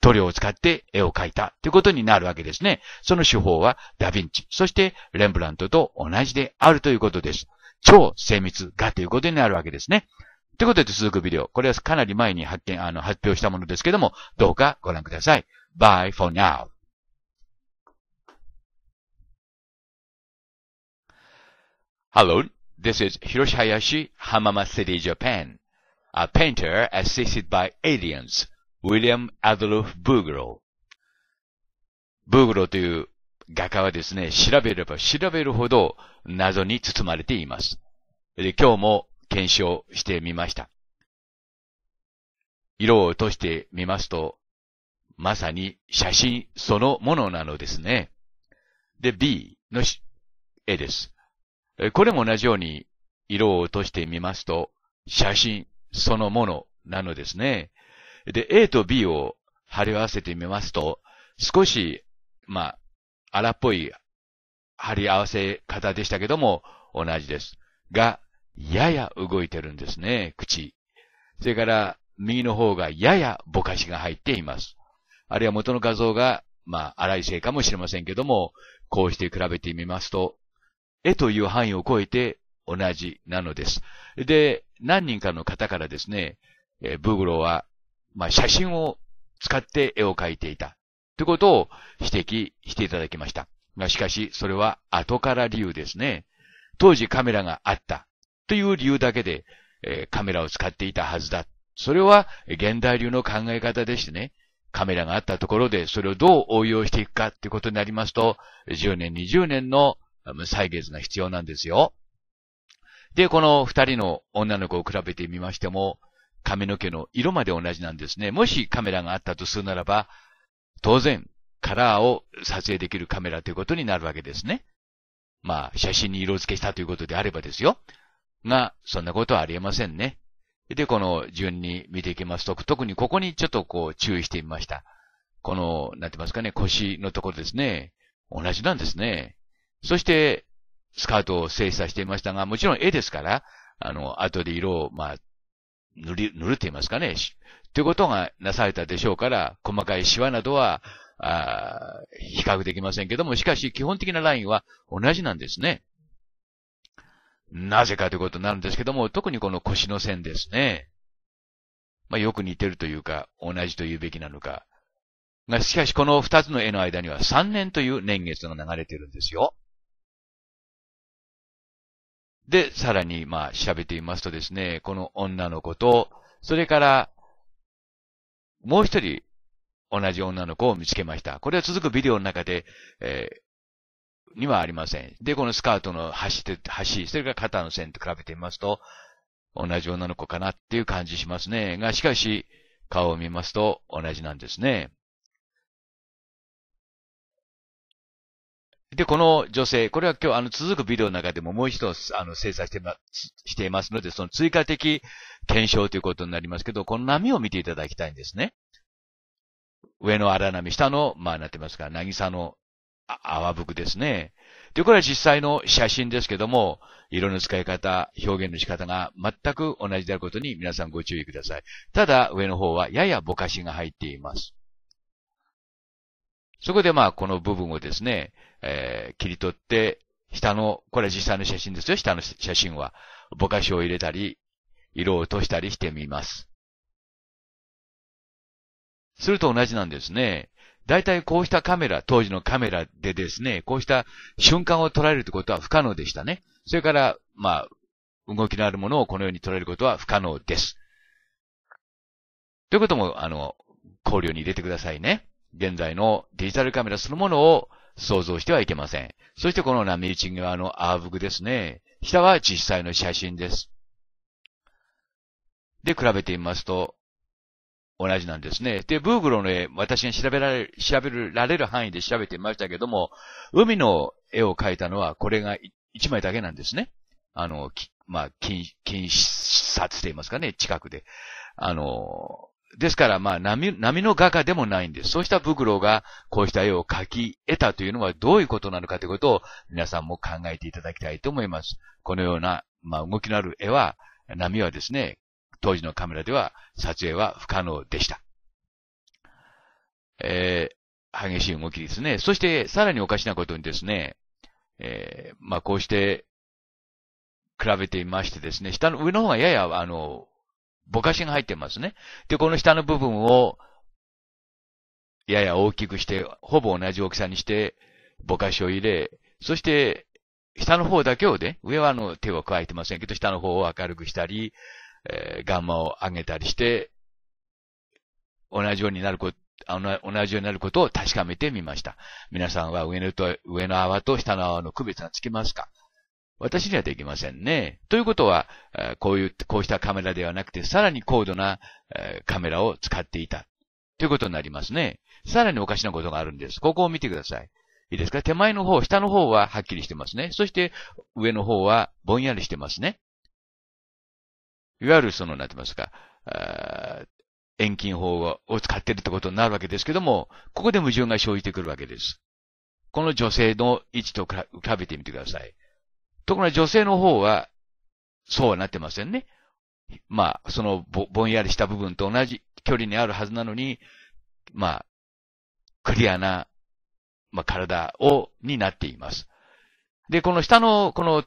塗料を使って絵を描いたということになるわけですね。その手法はダヴィンチ、そしてレンブラントと同じであるということです。超精密画ということになるわけですね。ということで続くビデオ。これはかなり前に発表したものですけども、どうかご覧ください。Bye for now. Hello, this is Hiroshi Hayashi, Hamamatsu City, Japan. A painter assisted by aliens, William Adolphe Bouguereau. ブーグロという画家はですね、調べれば調べるほど謎に包まれています。で、今日も検証してみました。色を落としてみますと、まさに写真そのものなのですね。で、B の絵です。これも同じように色を落としてみますと、写真そのものなのですね。で、A と B を貼り合わせてみますと、少し、荒っぽい貼り合わせ方でしたけども、同じです。が、やや動いてるんですね、口。それから、右の方がややぼかしが入っています。あるいは元の画像が、荒いせいかもしれませんけども、こうして比べてみますと、絵という範囲を超えて同じなのです。で、何人かの方からですね、ブーグローは、写真を使って絵を描いていた。ということを指摘していただきました。が、しかし、それは後から理由ですね。当時カメラがあったという理由だけで、カメラを使っていたはずだ。それは現代流の考え方でしてね。カメラがあったところでそれをどう応用していくかということになりますと、10年、20年の歳月が必要なんですよ。で、この2人の女の子を比べてみましても、髪の毛の色まで同じなんですね。もしカメラがあったとするならば、当然、カラーを撮影できるカメラということになるわけですね。写真に色付けしたということであればですよ。が、そんなことはありえませんね。で、この順に見ていきますと、特にここにちょっとこう注意してみました。この、なんて言いますかね、腰のところですね。同じなんですね。そして、スカートを制作していましたが、もちろん絵ですから、後で色を、塗るって言いますかね。ということがなされたでしょうから、細かいシワなどは、比較できませんけども、しかし基本的なラインは同じなんですね。なぜかということになるんですけども、特にこの腰の線ですね。よく似てるというか、同じと言うべきなのか。が、しかしこの2つの絵の間には3年という年月が流れてるんですよ。で、さらに、調べてみますとですね、この女の子と、それから、もう一人、同じ女の子を見つけました。これは続くビデオの中で、にはありません。で、このスカートの端、それから肩の線と比べてみますと、同じ女の子かなっていう感じしますね。が、しかし、顔を見ますと同じなんですね。で、この女性、これは今日、続くビデオの中でももう一度、精査していますので、その追加的検証ということになりますけど、この波を見ていただきたいんですね。上の荒波、下の、なってますか、渚の泡ぶくですね。で、これは実際の写真ですけども、色の使い方、表現の仕方が全く同じであることに皆さんご注意ください。ただ、上の方はややぼかしが入っています。そこでこの部分をですね、切り取って、下の、これは実際の写真ですよ、下の写真は。ぼかしを入れたり、色を落としたりしてみます。すると同じなんですね。だいたいこうしたカメラ、当時のカメラでですね、こうした瞬間を捉えるということは不可能でしたね。それから、動きのあるものをこのように捉えることは不可能です。ということも、考慮に入れてくださいね。現在のデジタルカメラそのものを想像してはいけません。そしてこの波打ち際のアーブグですね。下は実際の写真です。で、比べてみますと、同じなんですね。で、ブーグローの絵、私が調べられる範囲で調べてみましたけども、海の絵を描いたのはこれが1枚だけなんですね。近察といいますかね、近くで。ですから、波の画家でもないんです。そうしたブーグローがこうした絵を描き得たというのはどういうことなのかということを皆さんも考えていただきたいと思います。このような、動きのある絵は、波はですね、当時のカメラでは撮影は不可能でした。激しい動きですね。そして、さらにおかしなことにですね、こうして比べてみましてですね、上の方がやや、ぼかしが入ってますね。で、この下の部分を、やや大きくして、ほぼ同じ大きさにして、ぼかしを入れ、そして、下の方だけをね、上は手を加えてませんけど、下の方を明るくしたり、ガンマを上げたりして、同じようになることを確かめてみました。皆さんは上の泡と下の泡の区別がつきますか？私にはできませんね。ということは、こうしたカメラではなくて、さらに高度なカメラを使っていた。ということになりますね。さらにおかしなことがあるんです。ここを見てください。いいですか？手前の方、下の方ははっきりしてますね。そして、上の方はぼんやりしてますね。いわゆるなんて言いますか、遠近法を使っているってことになるわけですけども、ここで矛盾が生じてくるわけです。この女性の位置と比べてみてください。ところが女性の方は、そうはなってませんね。まあ、ぼんやりした部分と同じ距離にあるはずなのに、まあ、クリアな、体になっています。で、この下の、この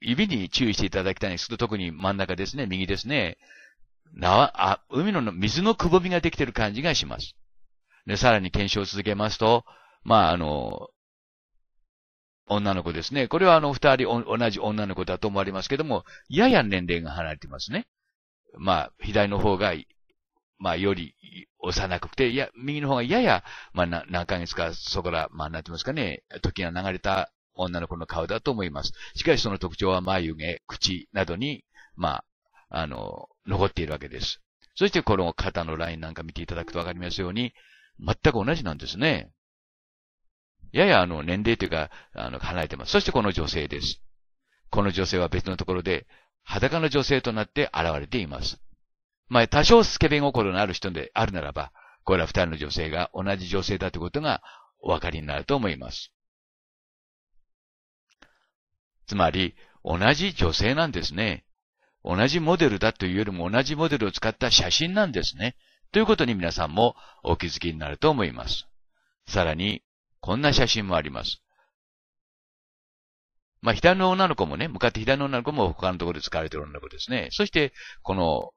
指に注意していただきたいんですけど、特に真ん中ですね、右ですね。海の水のくぼみができている感じがします。で、さらに検証を続けますと、女の子ですね。これは二人同じ女の子だと思われますけども、やや年齢が離れてますね。左の方が、より幼くて、右の方がやや、何ヶ月か、そこら、なんて言いますかね、時が流れた女の子の顔だと思います。しかしその特徴は眉毛、口などに、残っているわけです。そしてこの肩のラインなんか見ていただくとわかりますように、全く同じなんですね。やや年齢というか、離れてます。そしてこの女性です。この女性は別のところで、裸の女性となって現れています。多少スケベ心のある人であるならば、これは二人の女性が同じ女性だということがお分かりになると思います。つまり、同じ女性なんですね。同じモデルだというよりも同じモデルを使った写真なんですね。ということに皆さんもお気づきになると思います。さらに、こんな写真もあります。左の女の子もね、向かって左の女の子も他のところで使われている女の子ですね。そして、この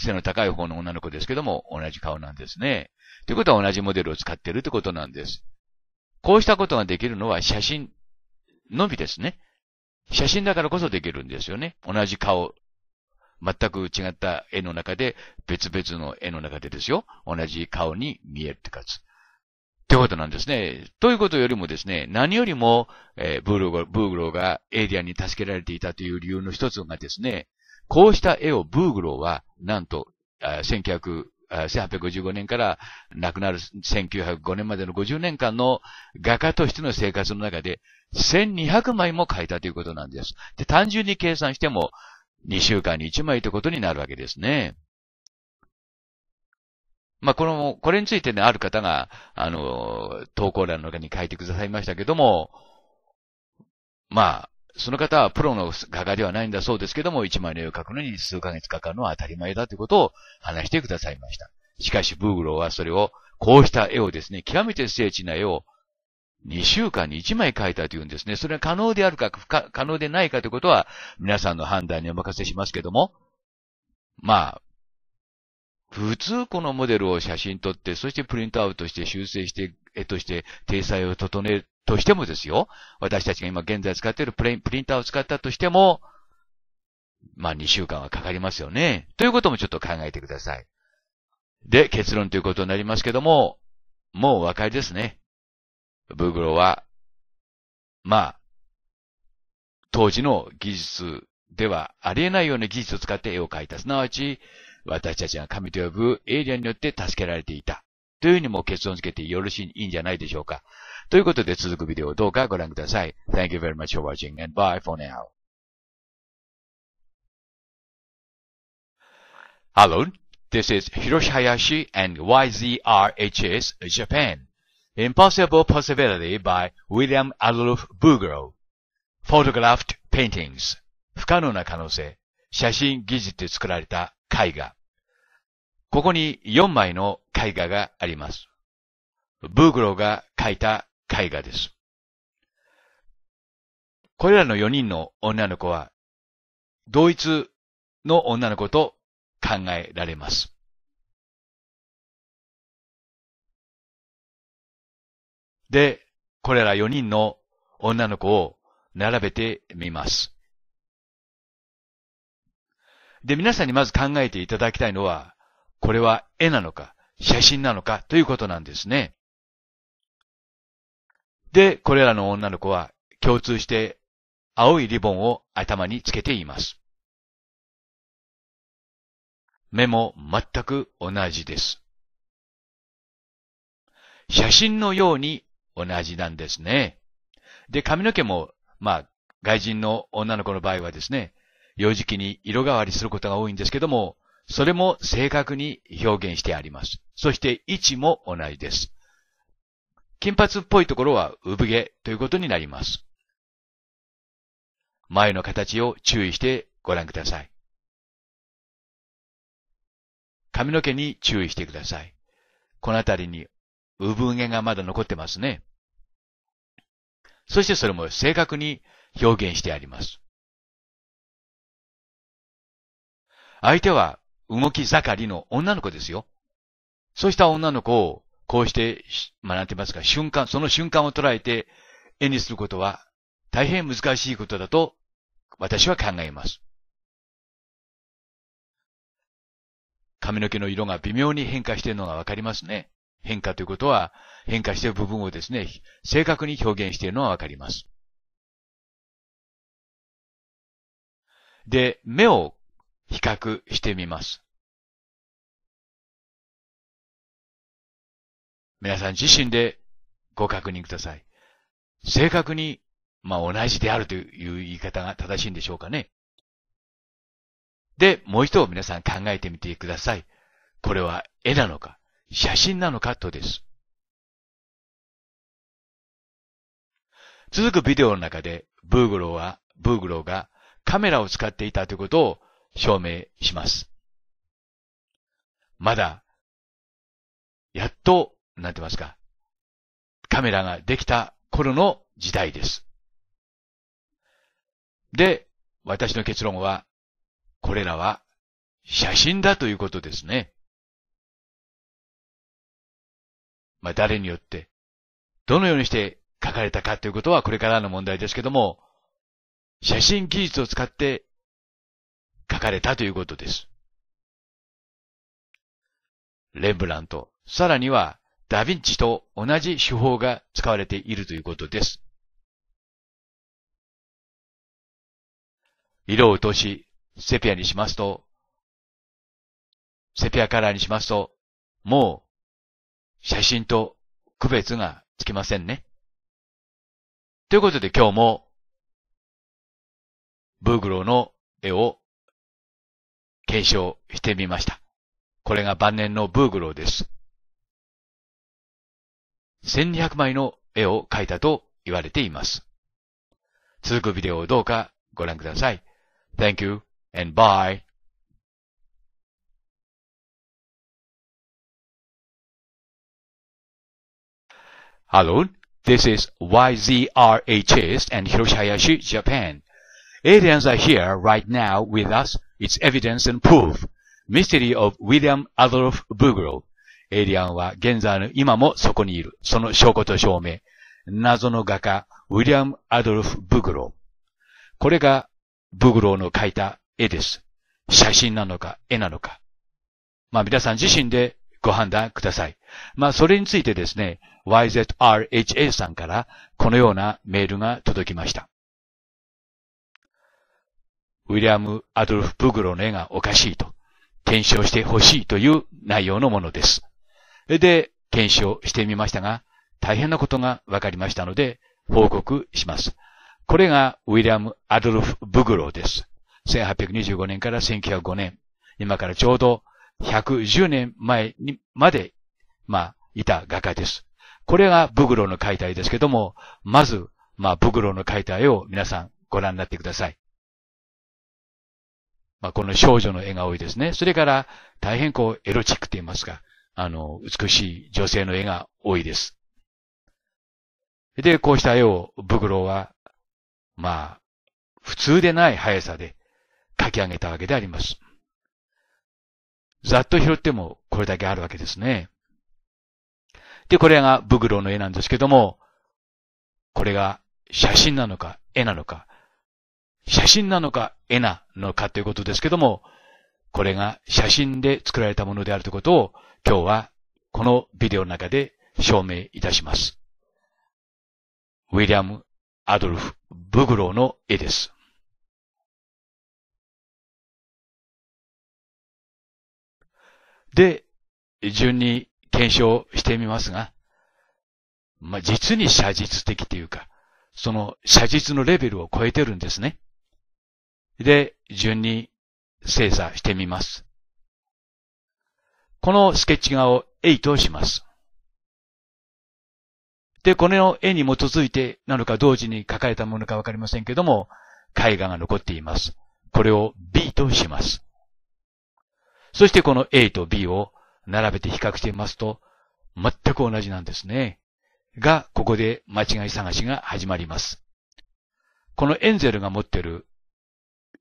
背の高い方の女の子ですけども、同じ顔なんですね。ということは同じモデルを使っているということなんです。こうしたことができるのは写真のみですね。写真だからこそできるんですよね。同じ顔。全く違った絵の中で、別々の絵の中でですよ。同じ顔に見えるってかつ。ってことなんですね。ということよりもですね、何よりも、ブーグローがエイリアンに助けられていたという理由の一つがですね、こうした絵をブーグローは、なんと、1855年から亡くなる1905年までの50年間の画家としての生活の中で、1200枚も描いたということなんです。で、単純に計算しても、2週間に1枚ということになるわけですね。これについてね、ある方が、投稿欄の中に書いてくださいましたけども、その方はプロの画家ではないんだそうですけども、1枚の絵を描くのに数ヶ月かかるのは当たり前だということを話してくださいました。しかし、ブーグローはそれを、こうした絵をですね、極めて精緻な絵を、2週間に1枚描いたというんですね。それは可能であるか、可能でないかということは、皆さんの判断にお任せしますけども、普通このモデルを写真撮って、そしてプリントアウトして修正して、絵として体裁を整えるとしてもですよ、私たちが今現在使っているプリンターを使ったとしても、2週間はかかりますよね。ということもちょっと考えてください。で、結論ということになりますけども、もうお分かりですね。ブーグローは、当時の技術ではありえないような技術を使って絵を描いた。すなわち、私たちが神と呼ぶエイリアンによって助けられていた。というふうにも結論付けてよろしいんじゃないでしょうか。ということで続くビデオをどうかご覧ください。Thank you very much for watching and bye for now. Hello, this is Hiroshi Hayashi and YZRHS Japan. Impossible Possibility by William Adolphe Bouguereau. Photographed Paintings. 不可能な可能性。写真技術で作られた絵画。ここに4枚の絵画があります。ブーグローが描いた絵画です。これらの4人の女の子は、同一の女の子と考えられます。で、これら4人の女の子を並べてみます。で、皆さんにまず考えていただきたいのは、これは絵なのか、写真なのかということなんですね。で、これらの女の子は共通して青いリボンを頭につけています。目も全く同じです。写真のように同じなんですね。で、髪の毛も、外人の女の子の場合はですね、幼児期に色変わりすることが多いんですけども、それも正確に表現してあります。そして位置も同じです。金髪っぽいところは産毛ということになります。眉の形を注意してご覧ください。髪の毛に注意してください。このあたりに産毛がまだ残ってますね。そしてそれも正確に表現してあります。相手は動き盛りの女の子ですよ。そうした女の子をこうして、なんて言いますか、その瞬間を捉えて絵にすることは大変難しいことだと私は考えます。髪の毛の色が微妙に変化しているのがわかりますね。変化ということは変化している部分をですね、正確に表現しているのはわかります。で、目を比較してみます。皆さん自身でご確認ください。正確に、同じであるという言い方が正しいんでしょうかね。で、もう一度皆さん考えてみてください。これは絵なのか、写真なのかとです。続くビデオの中で、ブーグローがカメラを使っていたということを証明します。まだ、やっと、カメラができた頃の時代です。で、私の結論は、これらは写真だということですね。誰によって、どのようにして描かれたかということはこれからの問題ですけども、写真技術を使って描かれたということです。レンブラント、さらにはダヴィンチと同じ手法が使われているということです。色を落とし、セピアカラーにしますと、もう写真と区別がつきませんね。ということで今日もブーグローの絵を検証してみました。これが晩年のブーグローです。1200枚の絵を描いたと言われています。続くビデオをどうかご覧ください。Thank you and bye. Hello, this is YZRHS and Hiroshi Hayashi, Japan. Aliens are here right now with us. It's evidence and proof. Mystery of William Adolphe Bouguereau.エイリアンは現在の今もそこにいる。その証拠と証明。謎の画家、ウィリアム・アドルフ・ブグロー。これがブグローの描いた絵です。写真なのか、絵なのか。皆さん自身でご判断ください。それについてですね、YZRHA さんからこのようなメールが届きました。ウィリアム・アドルフ・ブグローの絵がおかしいと。検証してほしいという内容のものです。で、検証してみましたが、大変なことが分かりましたので、報告します。これがウィリアム・アドルフ・ブグローです。1825年から1905年、今からちょうど110年前にまで、いた画家です。これがブグローの描いた絵ですけども、まず、ブグローの描いた絵を皆さんご覧になってください。この少女の絵が多いですね。それから、大変エロチックと言いますか、美しい女性の絵が多いです。で、こうした絵を、ブグローは、普通でない速さで描き上げたわけであります。ざっと拾ってもこれだけあるわけですね。で、これがブグローの絵なんですけども、これが写真なのか絵なのか、写真なのか絵なのかということですけども、これが写真で作られたものであるということを今日はこのビデオの中で証明いたします。ウィリアム・アドルフ・ブグローの絵です。で、順に検証してみますが、実に写実的というか、その写実のレベルを超えてるんですね。で、順に精査してみます。このスケッチ画をAとします。で、この絵に基づいてなのか同時に描かれたものかわかりませんけども、絵画が残っています。これを B とします。そしてこの A と B を並べて比較してみますと、全く同じなんですね。が、ここで間違い探しが始まります。このエンゼルが持っている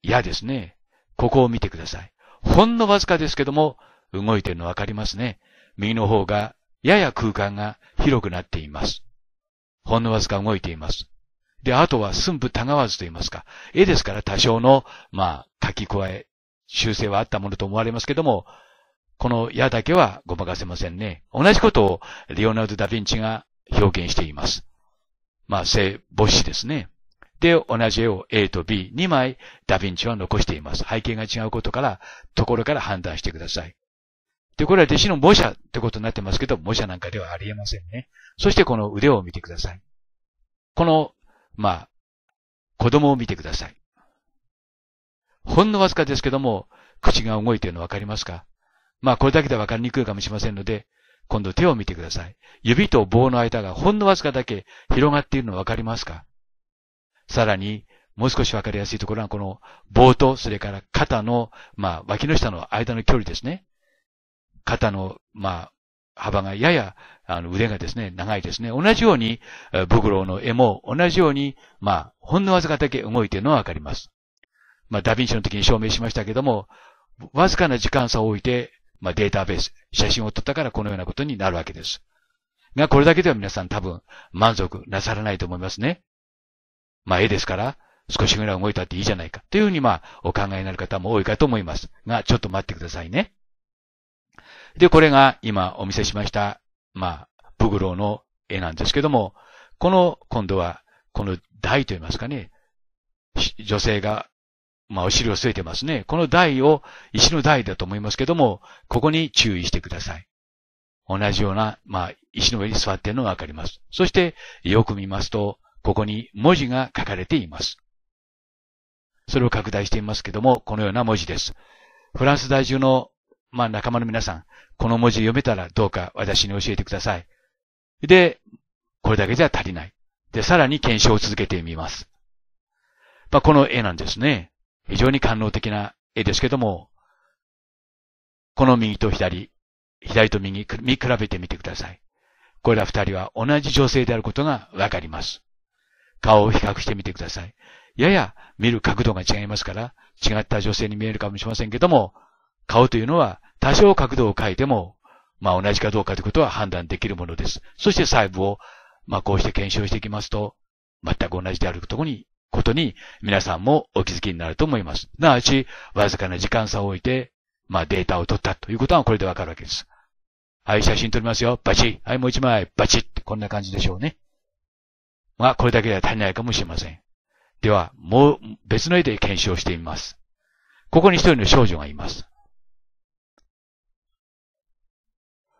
矢ですね。ここを見てください。ほんのわずかですけども、動いているのわかりますね。右の方が、やや空間が広くなっています。ほんのわずか動いています。で、あとは寸分たがわずと言いますか。絵ですから多少の、書き加え、修正はあったものと思われますけども、この矢だけはごまかせませんね。同じことをレオナルド・ダ・ヴィンチが表現しています。聖母子ですね。で、同じ絵を A と B、2枚ダ・ヴィンチは残しています。背景が違うことから、ところから判断してください。で、これは弟子の模写ってことになってますけど、模写なんかではありえませんね。そしてこの腕を見てください。この、子供を見てください。ほんのわずかですけども、口が動いているのわかりますか？これだけではわかりにくいかもしれませんので、今度手を見てください。指と棒の間がほんのわずかだけ広がっているのわかりますか？さらに、もう少しわかりやすいところは、この棒と、それから肩の、脇の下の間の距離ですね。肩の、幅がやや、腕がですね、長いですね。同じように、ブグローの絵も同じように、ほんのわずかだけ動いているのはわかります。ダヴィンチの時に証明しましたけども、わずかな時間差を置いて、データベース、写真を撮ったからこのようなことになるわけです。が、これだけでは皆さん多分満足なさらないと思いますね。絵ですから、少しぐらい動いたっていいじゃないか。というふうにお考えになる方も多いかと思います。が、ちょっと待ってくださいね。で、これが今お見せしました、ブグローの絵なんですけども、今度は、この台と言いますかね、女性が、お尻を据えてますね。この台を、石の台だと思いますけども、ここに注意してください。同じような、石の上に座っているのがわかります。そして、よく見ますと、ここに文字が書かれています。それを拡大してみますけども、このような文字です。フランス在住の、仲間の皆さん、この文字読めたらどうか私に教えてください。で、これだけじゃ足りない。で、さらに検証を続けてみます。この絵なんですね。非常に官能的な絵ですけども、この右と左、左と右、見比べてみてください。これら二人は同じ女性であることがわかります。顔を比較してみてください。やや見る角度が違いますから、違った女性に見えるかもしれませんけども、顔というのは多少角度を変えても、同じかどうかということは判断できるものです。そして細部を、こうして検証していきますと、全く同じであることに皆さんもお気づきになると思います。なわち、わずかな時間差を置いて、データを取ったということはこれでわかるわけです。はい、写真撮りますよ。バチッ。はい、もう一枚。バチッ。こんな感じでしょうね。これだけでは足りないかもしれません。では、もう別の絵で検証してみます。ここに一人の少女がいます。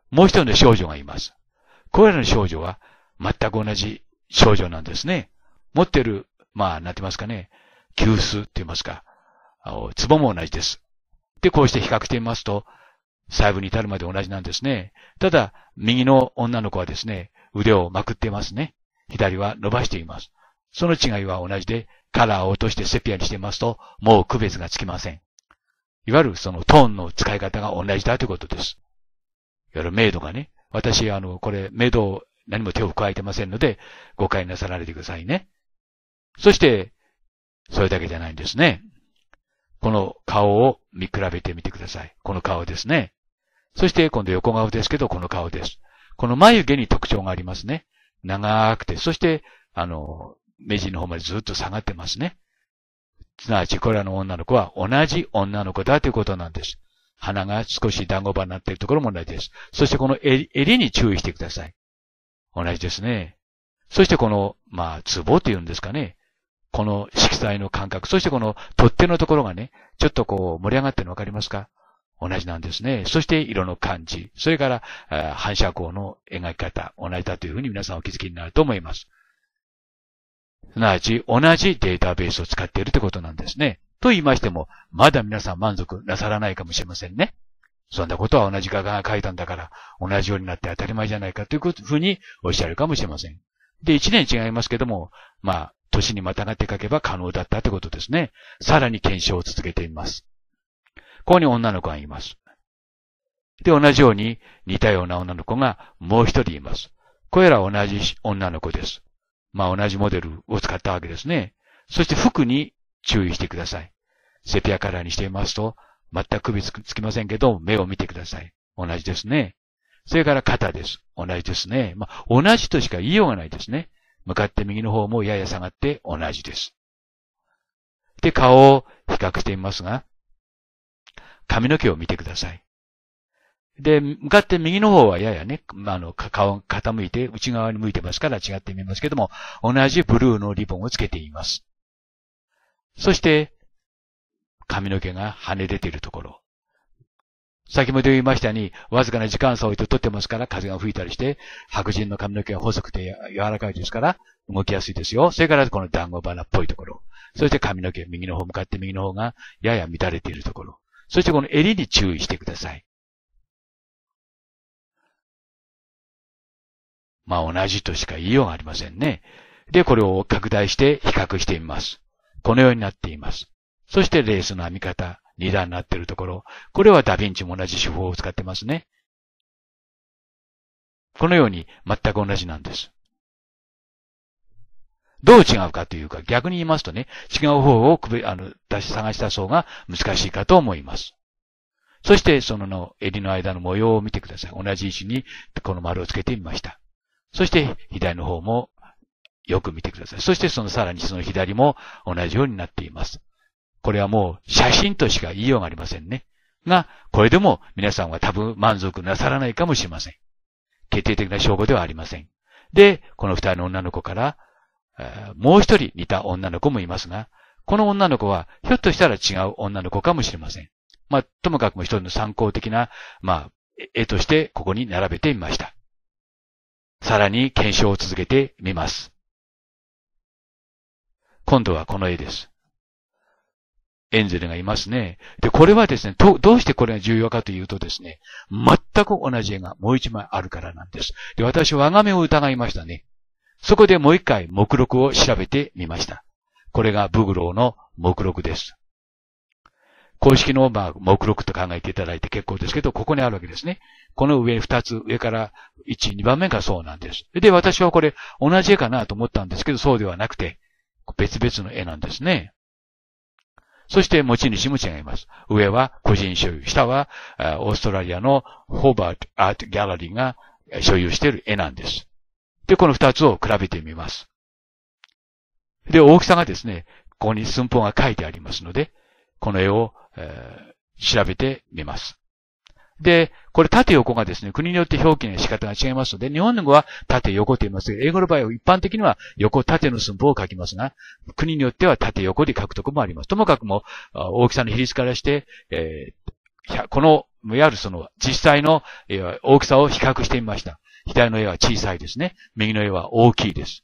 もう一人の少女がいます。これらの少女は全く同じ少女なんですね。持っているなんて言いますかね。急須って言いますか。ツボも同じです。で、こうして比較してみますと、細部に至るまで同じなんですね。ただ、右の女の子はですね、腕をまくっていますね。左は伸ばしています。その違いは同じで、カラーを落としてセピアにしていますと、もう区別がつきません。いわゆるそのトーンの使い方が同じだということです。いわゆるメイドがね、私、これ、メイド何も手を加えてませんので、誤解なさられてくださいね。そして、それだけじゃないんですね。この顔を見比べてみてください。この顔ですね。そして今度横顔ですけど、この顔です。この眉毛に特徴がありますね。長くて、そして、目尻の方までずっと下がってますね。すなわち、これらの女の子は同じ女の子だということなんです。鼻が少し団子場になっているところも同じです。そしてこの襟に注意してください。同じですね。そしてこの、ツボというんですかね。この色彩の感覚。そしてこの取っ手のところがね、ちょっとこう盛り上がってるのわかりますか？同じなんですね。そして色の感じ。それから、反射光の描き方。同じだというふうに皆さんお気づきになると思います。すなわち、同じデータベースを使っているということなんですね。と言いましても、まだ皆さん満足なさらないかもしれませんね。そんなことは同じ画家が描いたんだから、同じようになって当たり前じゃないかというふうにおっしゃるかもしれません。で、一年違いますけども、年にまたがって描けば可能だったということですね。さらに検証を続けています。ここに女の子がいます。で、同じように似たような女の子がもう一人います。これらは同じ女の子です。同じモデルを使ったわけですね。そして服に注意してください。セピアカラーにしていますと、全く首つきませんけど、目を見てください。同じですね。それから肩です。同じですね。同じとしか言いようがないですね。向かって右の方もやや下がって同じです。で、顔を比較してみますが、髪の毛を見てください。で、向かって右の方はややね、顔が傾いて内側に向いてますから違って見ますけども、同じブルーのリボンをつけています。そして、髪の毛が跳ね出ているところ。先ほど言いましたように、わずかな時間差を置いて撮ってますから、風が吹いたりして、白人の髪の毛は細くて柔らかいですから、動きやすいですよ。それからこの団子花っぽいところ。そして髪の毛、右の方向かって右の方がやや乱れているところ。そしてこの襟に注意してください。同じとしか言いようがありませんね。で、これを拡大して比較してみます。このようになっています。そしてレースの編み方。二段になっているところ。これはダヴィンチも同じ手法を使ってますね。このように全く同じなんです。どう違うかというか、逆に言いますとね、違う方を探した層が難しいかと思います。そして、その襟の間の模様を見てください。同じ位置にこの丸をつけてみました。そして、左の方もよく見てください。そして、さらにその左も同じようになっています。これはもう写真としか言いようがありませんね。が、これでも皆さんは多分満足なさらないかもしれません。決定的な証拠ではありません。で、この二人の女の子から、もう一人似た女の子もいますが、この女の子はひょっとしたら違う女の子かもしれません。ともかくも一人の参考的な、絵としてここに並べてみました。さらに検証を続けてみます。今度はこの絵です。エンゼルがいますね。で、これはですね、どうしてこれが重要かというとですね、全く同じ絵がもう一枚あるからなんです。で、私は我が目を疑いましたね。そこでもう一回目録を調べてみました。これがブグローの目録です。公式の目録と考えていただいて結構ですけど、ここにあるわけですね。この上2つ、上から1、2番目がそうなんです。で、私はこれ同じ絵かなと思ったんですけど、そうではなくて、別々の絵なんですね。そして持ち主も違います。上は個人所有。下はオーストラリアのホーバーアートギャラリーが所有している絵なんです。で、この二つを比べてみます。で、大きさがですね、ここに寸法が書いてありますので、この絵を、調べてみます。で、これ縦横がですね、国によって表記の仕方が違いますので、日本の語は縦横と言いますけど、英語の場合は一般的には横縦の寸法を書きますが、国によっては縦横で書くとこもあります。ともかくも、大きさの比率からして、この、いわゆる実際の大きさを比較してみました。左の絵は小さいですね。右の絵は大きいです。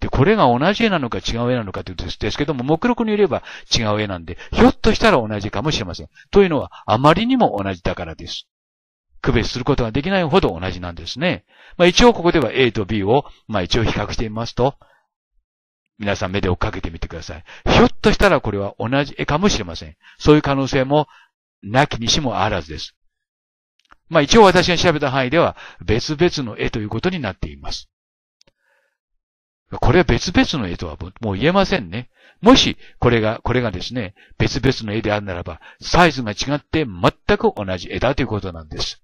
で、これが同じ絵なのか違う絵なのかということですけども、目録によれば違う絵なんで、ひょっとしたら同じかもしれません。というのは、あまりにも同じだからです。区別することができないほど同じなんですね。一応ここでは A と B を、一応比較してみますと、皆さん目で追っかけてみてください。ひょっとしたらこれは同じ絵かもしれません。そういう可能性も、なきにしもあらずです。一応私が調べた範囲では、別々の絵ということになっています。これは別々の絵とはもう言えませんね。もし、これがですね、別々の絵であるならば、サイズが違って全く同じ絵だということなんです。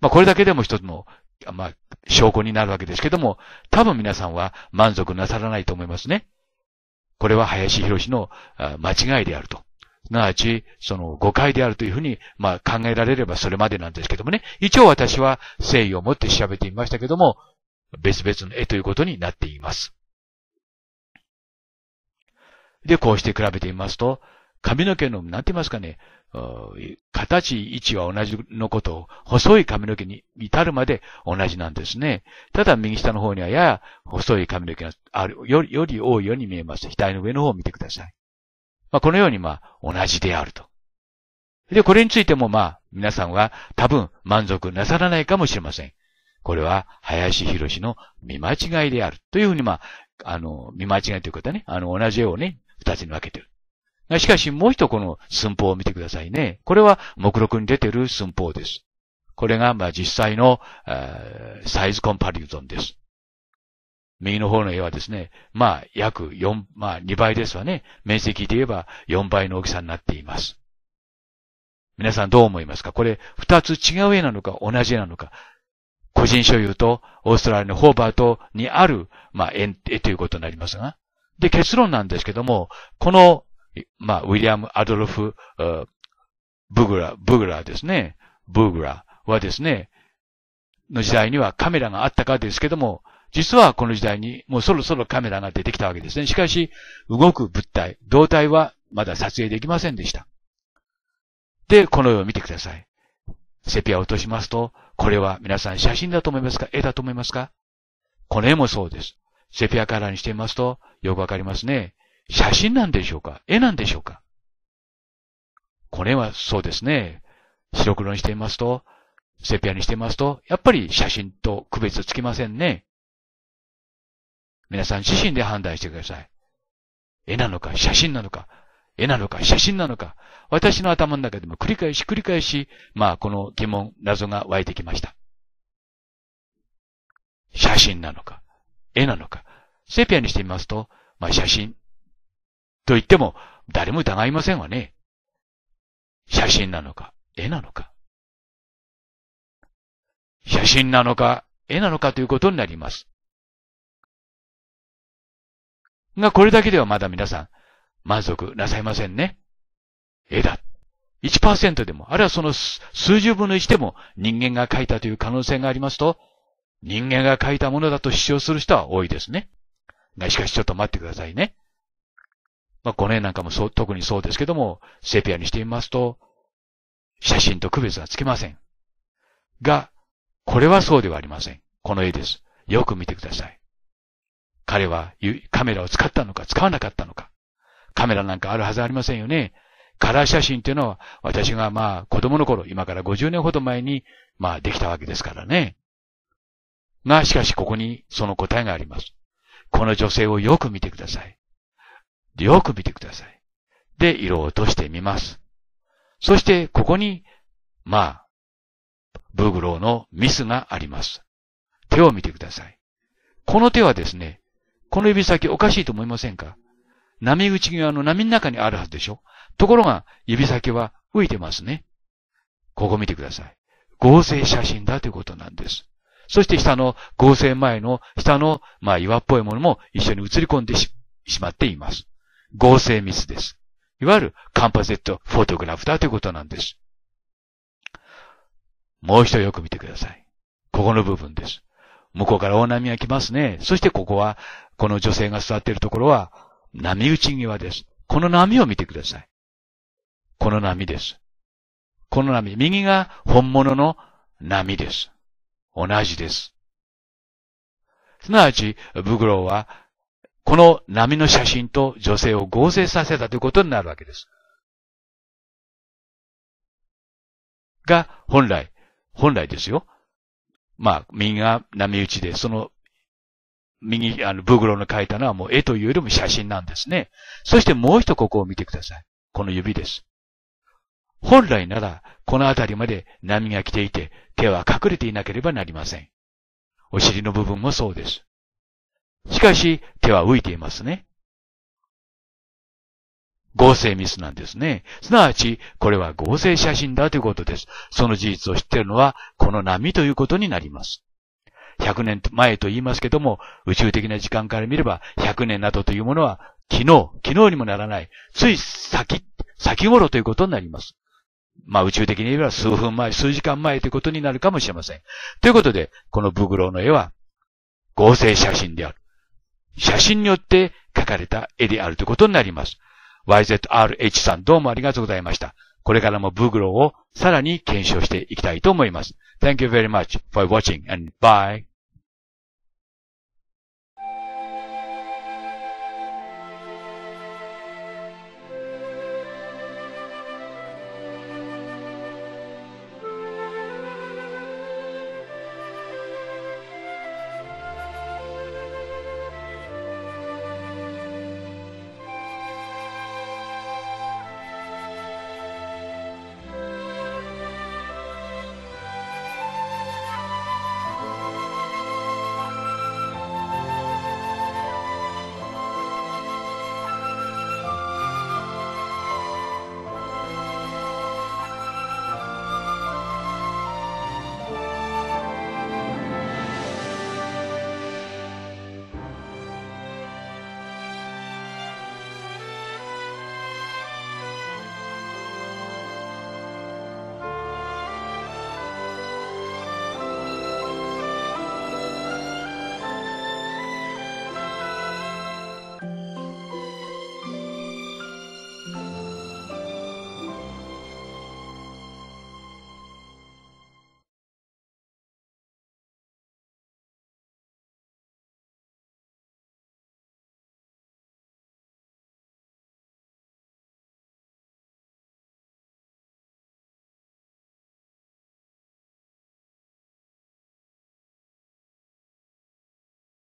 まあ、これだけでも一つの、まあ、証拠になるわけですけども、多分皆さんは満足なさらないと思いますね。これは林博の間違いであると。すなわち、その誤解であるというふうに、まあ、考えられればそれまでなんですけどもね。一応私は誠意を持って調べてみましたけども、別々の絵ということになっています。で、こうして比べてみますと、髪の毛の、なんて言いますかね、形、位置は同じのことを、細い髪の毛に至るまで同じなんですね。ただ、右下の方にはやや細い髪の毛があるより多いように見えます。額の上の方を見てください。まあ、このように、まあ、同じであると。で、これについても、まあ、皆さんは多分満足なさらないかもしれません。これは、林博の見間違いである。というふうに、まあ、見間違いということはね、同じ絵をね、二つに分けてる。しかし、もう一度この寸法を見てくださいね。これは、目録に出ている寸法です。これが、まあ、実際の、サイズコンパリゾンです。右の方の絵はですね、まあ、約4、まあ、2倍ですわね。面積で言えば4倍の大きさになっています。皆さんどう思いますか？これ、二つ違う絵なのか、同じ絵なのか。個人所有と、オーストラリアのホーバートにある、まあ、絵ということになりますが。で、結論なんですけども、この、まあ、ウィリアム・アドルフ・ブーグラーですね。ブーグラーはですね、の時代にはカメラがあったかですけども、実はこの時代にもうそろそろカメラが出てきたわけですね。しかし、動く物体、動体はまだ撮影できませんでした。で、この絵を見てください。セピアを落としますと、これは皆さん写真だと思いますか？絵だと思いますか？この絵もそうです。セピアカラーにしてみますと、よくわかりますね。写真なんでしょうか？絵なんでしょうか？これはそうですね。白黒にしていますと、セピアにしていますと、やっぱり写真と区別つきませんね。皆さん自身で判断してください。絵なのか写真なのか、絵なのか写真なのか、私の頭の中でも繰り返し、まあこの疑問、謎が湧いてきました。写真なのか、絵なのか、セピアにしてみますと、まあ写真。と言っても、誰も疑いませんわね。写真なのか、絵なのか。写真なのか、絵なのかということになります。が、これだけではまだ皆さん、満足なさいませんね。絵だ。1% でも、あるいはその数十分の1でも人間が描いたという可能性がありますと、人間が描いたものだと主張する人は多いですね。が、しかしちょっと待ってくださいね。まあ、この絵なんかもそう、特にそうですけども、セピアにしてみますと、写真と区別はつきません。が、これはそうではありません。この絵です。よく見てください。彼はカメラを使ったのか使わなかったのか。カメラなんかあるはずありませんよね。カラー写真っていうのは、私がまあ子供の頃、今から50年ほど前に、まあできたわけですからね。が、しかしここにその答えがあります。この女性をよく見てください。よく見てください。で、色を落としてみます。そして、ここに、まあ、ブーグローのミスがあります。手を見てください。この手はですね、この指先おかしいと思いませんか？波口際の波の中にあるはずでしょ？ところが、指先は浮いてますね。ここ見てください。合成写真だということなんです。そして下の合成前の下の、まあ、岩っぽいものも一緒に映り込んでしまっています。合成ミスです。いわゆるカンパセットフォトグラフだということなんです。もう一度よく見てください。ここの部分です。向こうから大波が来ますね。そしてここは、この女性が座っているところは、波打ち際です。この波を見てください。この波です。この波、右が本物の波です。同じです。すなわち、ブグローは、この波の写真と女性を合成させたということになるわけです。が、本来ですよ。まあ、右が波打ちで、その、右、ブーグローの描いたのはもう絵というよりも写真なんですね。そしてもう一度ここを見てください。この指です。本来なら、このあたりまで波が来ていて、手は隠れていなければなりません。お尻の部分もそうです。しかし、手は浮いていますね。合成ミスなんですね。すなわち、これは合成写真だということです。その事実を知っているのは、この波ということになります。100年前と言いますけども、宇宙的な時間から見れば、100年などというものは、昨日にもならない、つい先頃ということになります。まあ宇宙的に言えば数分前、数時間前ということになるかもしれません。ということで、このブグローの絵は、合成写真である。写真によって描かれた絵であるということになります。YZRH さんどうもありがとうございました。これからもブグローをさらに検証していきたいと思います。Thank you very much for watching and bye.